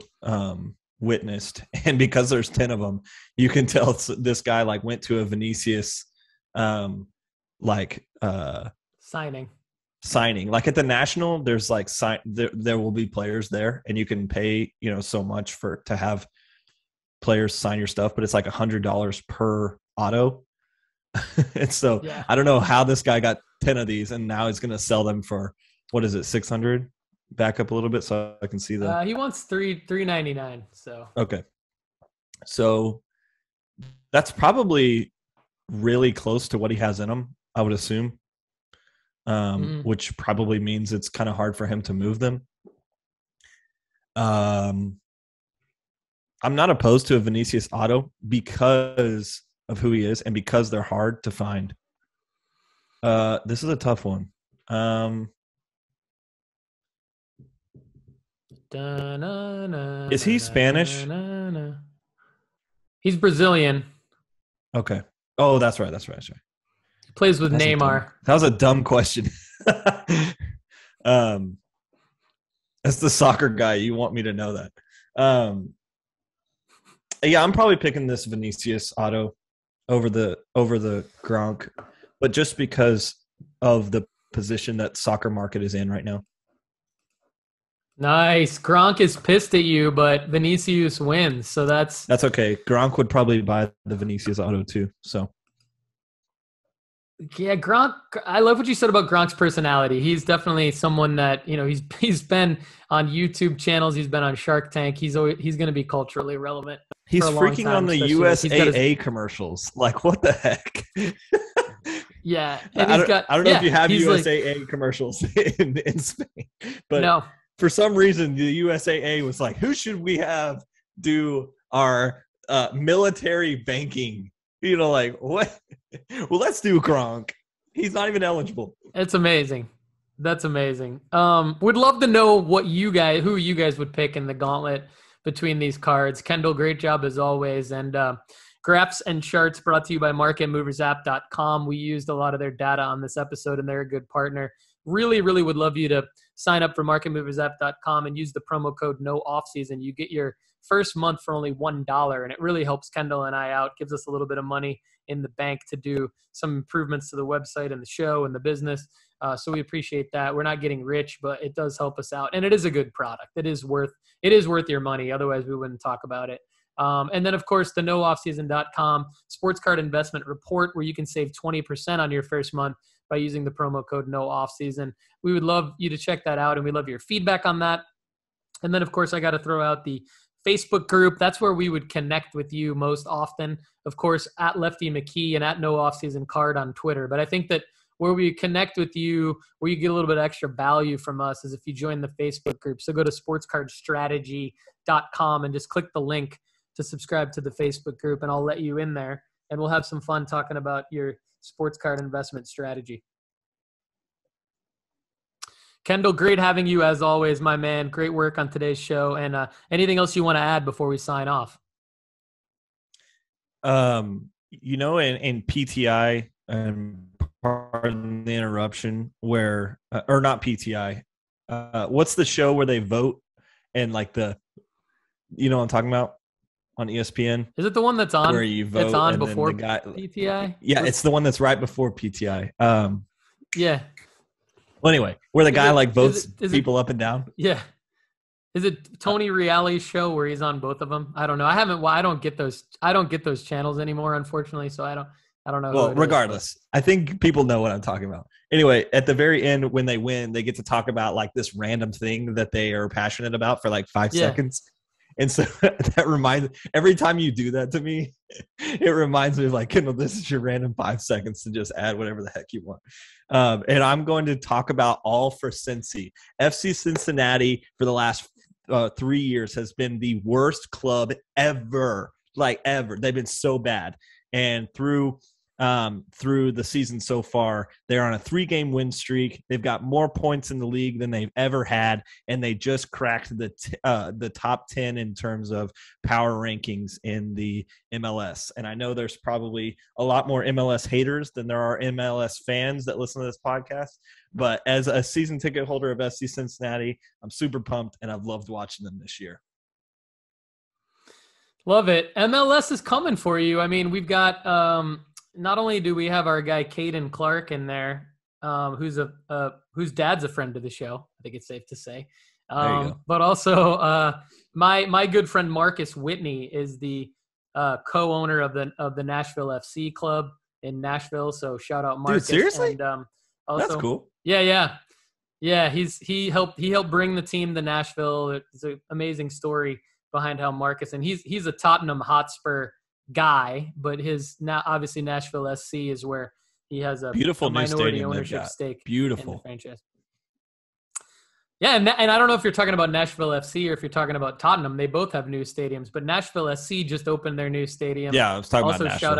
witnessed, and because there's 10 of them, you can tell this guy like went to a Vinicius signing. Like at the National, there's like there will be players there, and you can pay, you know, so much for to have players sign your stuff, but it's like $100 per auto. And so yeah. I don't know how this guy got 10 of these, and now he's going to sell them for, what is it, 600? Back up a little bit so I can see the he wants $399. So okay, so that's probably really close to what he has in him, I would assume. Which probably means it's kind of hard for him to move them. I'm not opposed to a Vinicius auto because of who he is and because they're hard to find. This is a tough one. Is he Spanish? He's Brazilian. Okay. Oh, that's right. That's right. Plays with Neymar. That was a dumb question. That's the soccer guy. You want me to know that. Yeah, I'm probably picking this Vinicius auto over the Gronk, but just because of the position that soccer market is in right now. Nice. Gronk is pissed at you, but Vinicius wins, so that's okay. Gronk would probably buy the Vinicius auto too, so. Yeah, Gronk. I love what you said about Gronk's personality. He's definitely someone that, you know, he's been on YouTube channels. He's been on Shark Tank. He's going to be culturally relevant. He's freaking on the USAA commercials. Like, what the heck? Yeah, and I don't know if you have USAA commercials in Spain, but no. For some reason the USAA was like, who should we have do our military banking? You know, like, what? Well, let's do Gronk. He's not even eligible. It's amazing. That's amazing. Would love to know who you guys would pick in the gauntlet between these cards. Kendall, great job as always. And graphs and charts brought to you by marketmoversapp.com. We used a lot of their data on this episode, and they're a good partner. Really, really would love you to sign up for marketmoversapp.com and use the promo code NOOFFSEASON. You get your first month for only $1, and it really helps Kendall and I out, gives us a little bit of money in the bank to do some improvements to the website and the show and the business. So we appreciate that. We're not getting rich, but it does help us out, and it is a good product. It is worth your money. Otherwise we wouldn't talk about it. And then of course the NoOffseason.com sports card investment report, where you can save 20% on your first month by using the promo code NOOFFSEASON. We would love you to check that out, and we love your feedback on that. And then of course I got to throw out the Facebook group. That's where we would connect with you most often. Of course, at Lefty McKee and at No Offseason Card on Twitter. But I think that where we connect with you, where you get a little bit extra value from us, is if you join the Facebook group. So go to sportscardstrategy.com and just click the link to subscribe to the Facebook group, and I'll let you in there, and we'll have some fun talking about your sports card investment strategy. Kendall, great having you as always, my man. Great work on today's show. And anything else you want to add before we sign off? You know, in PTI, pardon the interruption, where or not PTI. What's the show where they vote and like you know what I'm talking about, on ESPN? Is it the one that's on? Where you vote? It's on before PTI. Yeah, it's the one that's right before PTI. Yeah. Well, anyway, where the guy votes people up and down. Yeah. Is it Tony Reale's show where he's on both of them? I don't know. I don't get those channels anymore, unfortunately. So I don't know. Well, regardless, I think people know what I'm talking about. Anyway, at the very end, when they win, they get to talk about like this random thing that they are passionate about for like 5 seconds. And so that every time you do that to me, it reminds me of like, Kendall, this is your random 5 seconds to just add whatever the heck you want. And I'm going to talk about all for Cincy. FC Cincinnati for the last 3 years has been the worst club ever. They've been so bad. And through through the season so far. They're on a 3-game win streak. They've got more points in the league than they've ever had, and they just cracked the top 10 in terms of power rankings in the MLS. And I know there's probably a lot more MLS haters than there are MLS fans that listen to this podcast, but as a season ticket holder of FC Cincinnati, I'm super pumped, and I've loved watching them this year. Love it. MLS is coming for you. I mean, we've got not only do we have our guy Caden Clark in there, who's whose dad's a friend of the show, I think it's safe to say, but also my good friend Marcus Whitney is the co-owner of the Nashville FC club in Nashville. So shout out Marcus. Dude, seriously? And, also, that's cool. Yeah. He helped bring the team to Nashville. It's an amazing story behind how Marcus, and he's a Tottenham Hotspur guy, but his now obviously Nashville SC is where he has a beautiful minority ownership stake. Beautiful in the franchise. Yeah, and I don't know if you're talking about Nashville FC or if you're talking about Tottenham. They both have new stadiums, but Nashville SC just opened their new stadium. Yeah, I was talking about Nashville.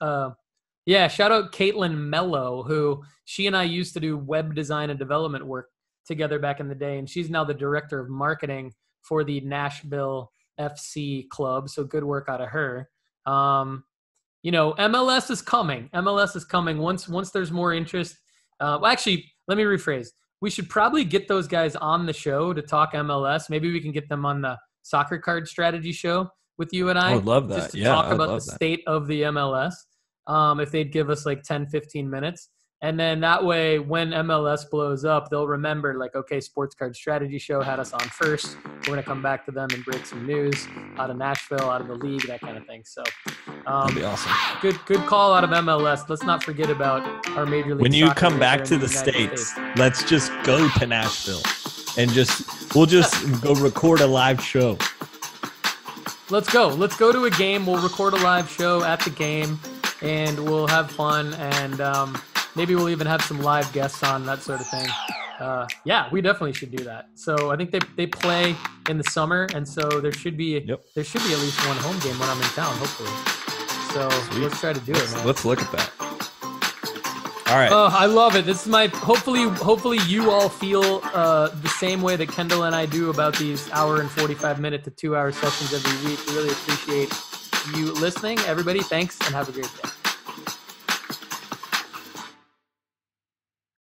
Also, shout out Caitlin Mello, who she and I used to do web design and development work together back in the day, and she's now the director of marketing for the Nashville FC club. So good work out of her. MLS is coming. Once there's more interest. Let me rephrase. We should probably get those guys on the show to talk MLS. Maybe we can get them on the Soccer Card Strategy Show with you and I. I would love that. Just to talk about the state of the MLS. If they'd give us like 10, 15 minutes. And then that way, when MLS blows up, they'll remember, like, okay, Sports Card Strategy Show had us on first. We're going to come back to them and break some news out of Nashville, out of the league, that kind of thing. So that'd be awesome. Good call out of MLS. Let's not forget about our Major League Soccer. When you come back to the States, let's just go to Nashville and we'll go record a live show. Let's go. Let's go to a game. We'll record a live show at the game, and we'll have fun, and maybe we'll even have some live guests on, that sort of thing. We definitely should do that. So I think they play in the summer, and so there should be at least one home game when I'm in town, hopefully. So let's try to do it, man. Let's look at that. All right. Oh, I love it. This is my hopefully you all feel the same way that Kendall and I do about these hour and 45-minute to 2-hour sessions every week. We really appreciate you listening, everybody. Thanks, and have a great day.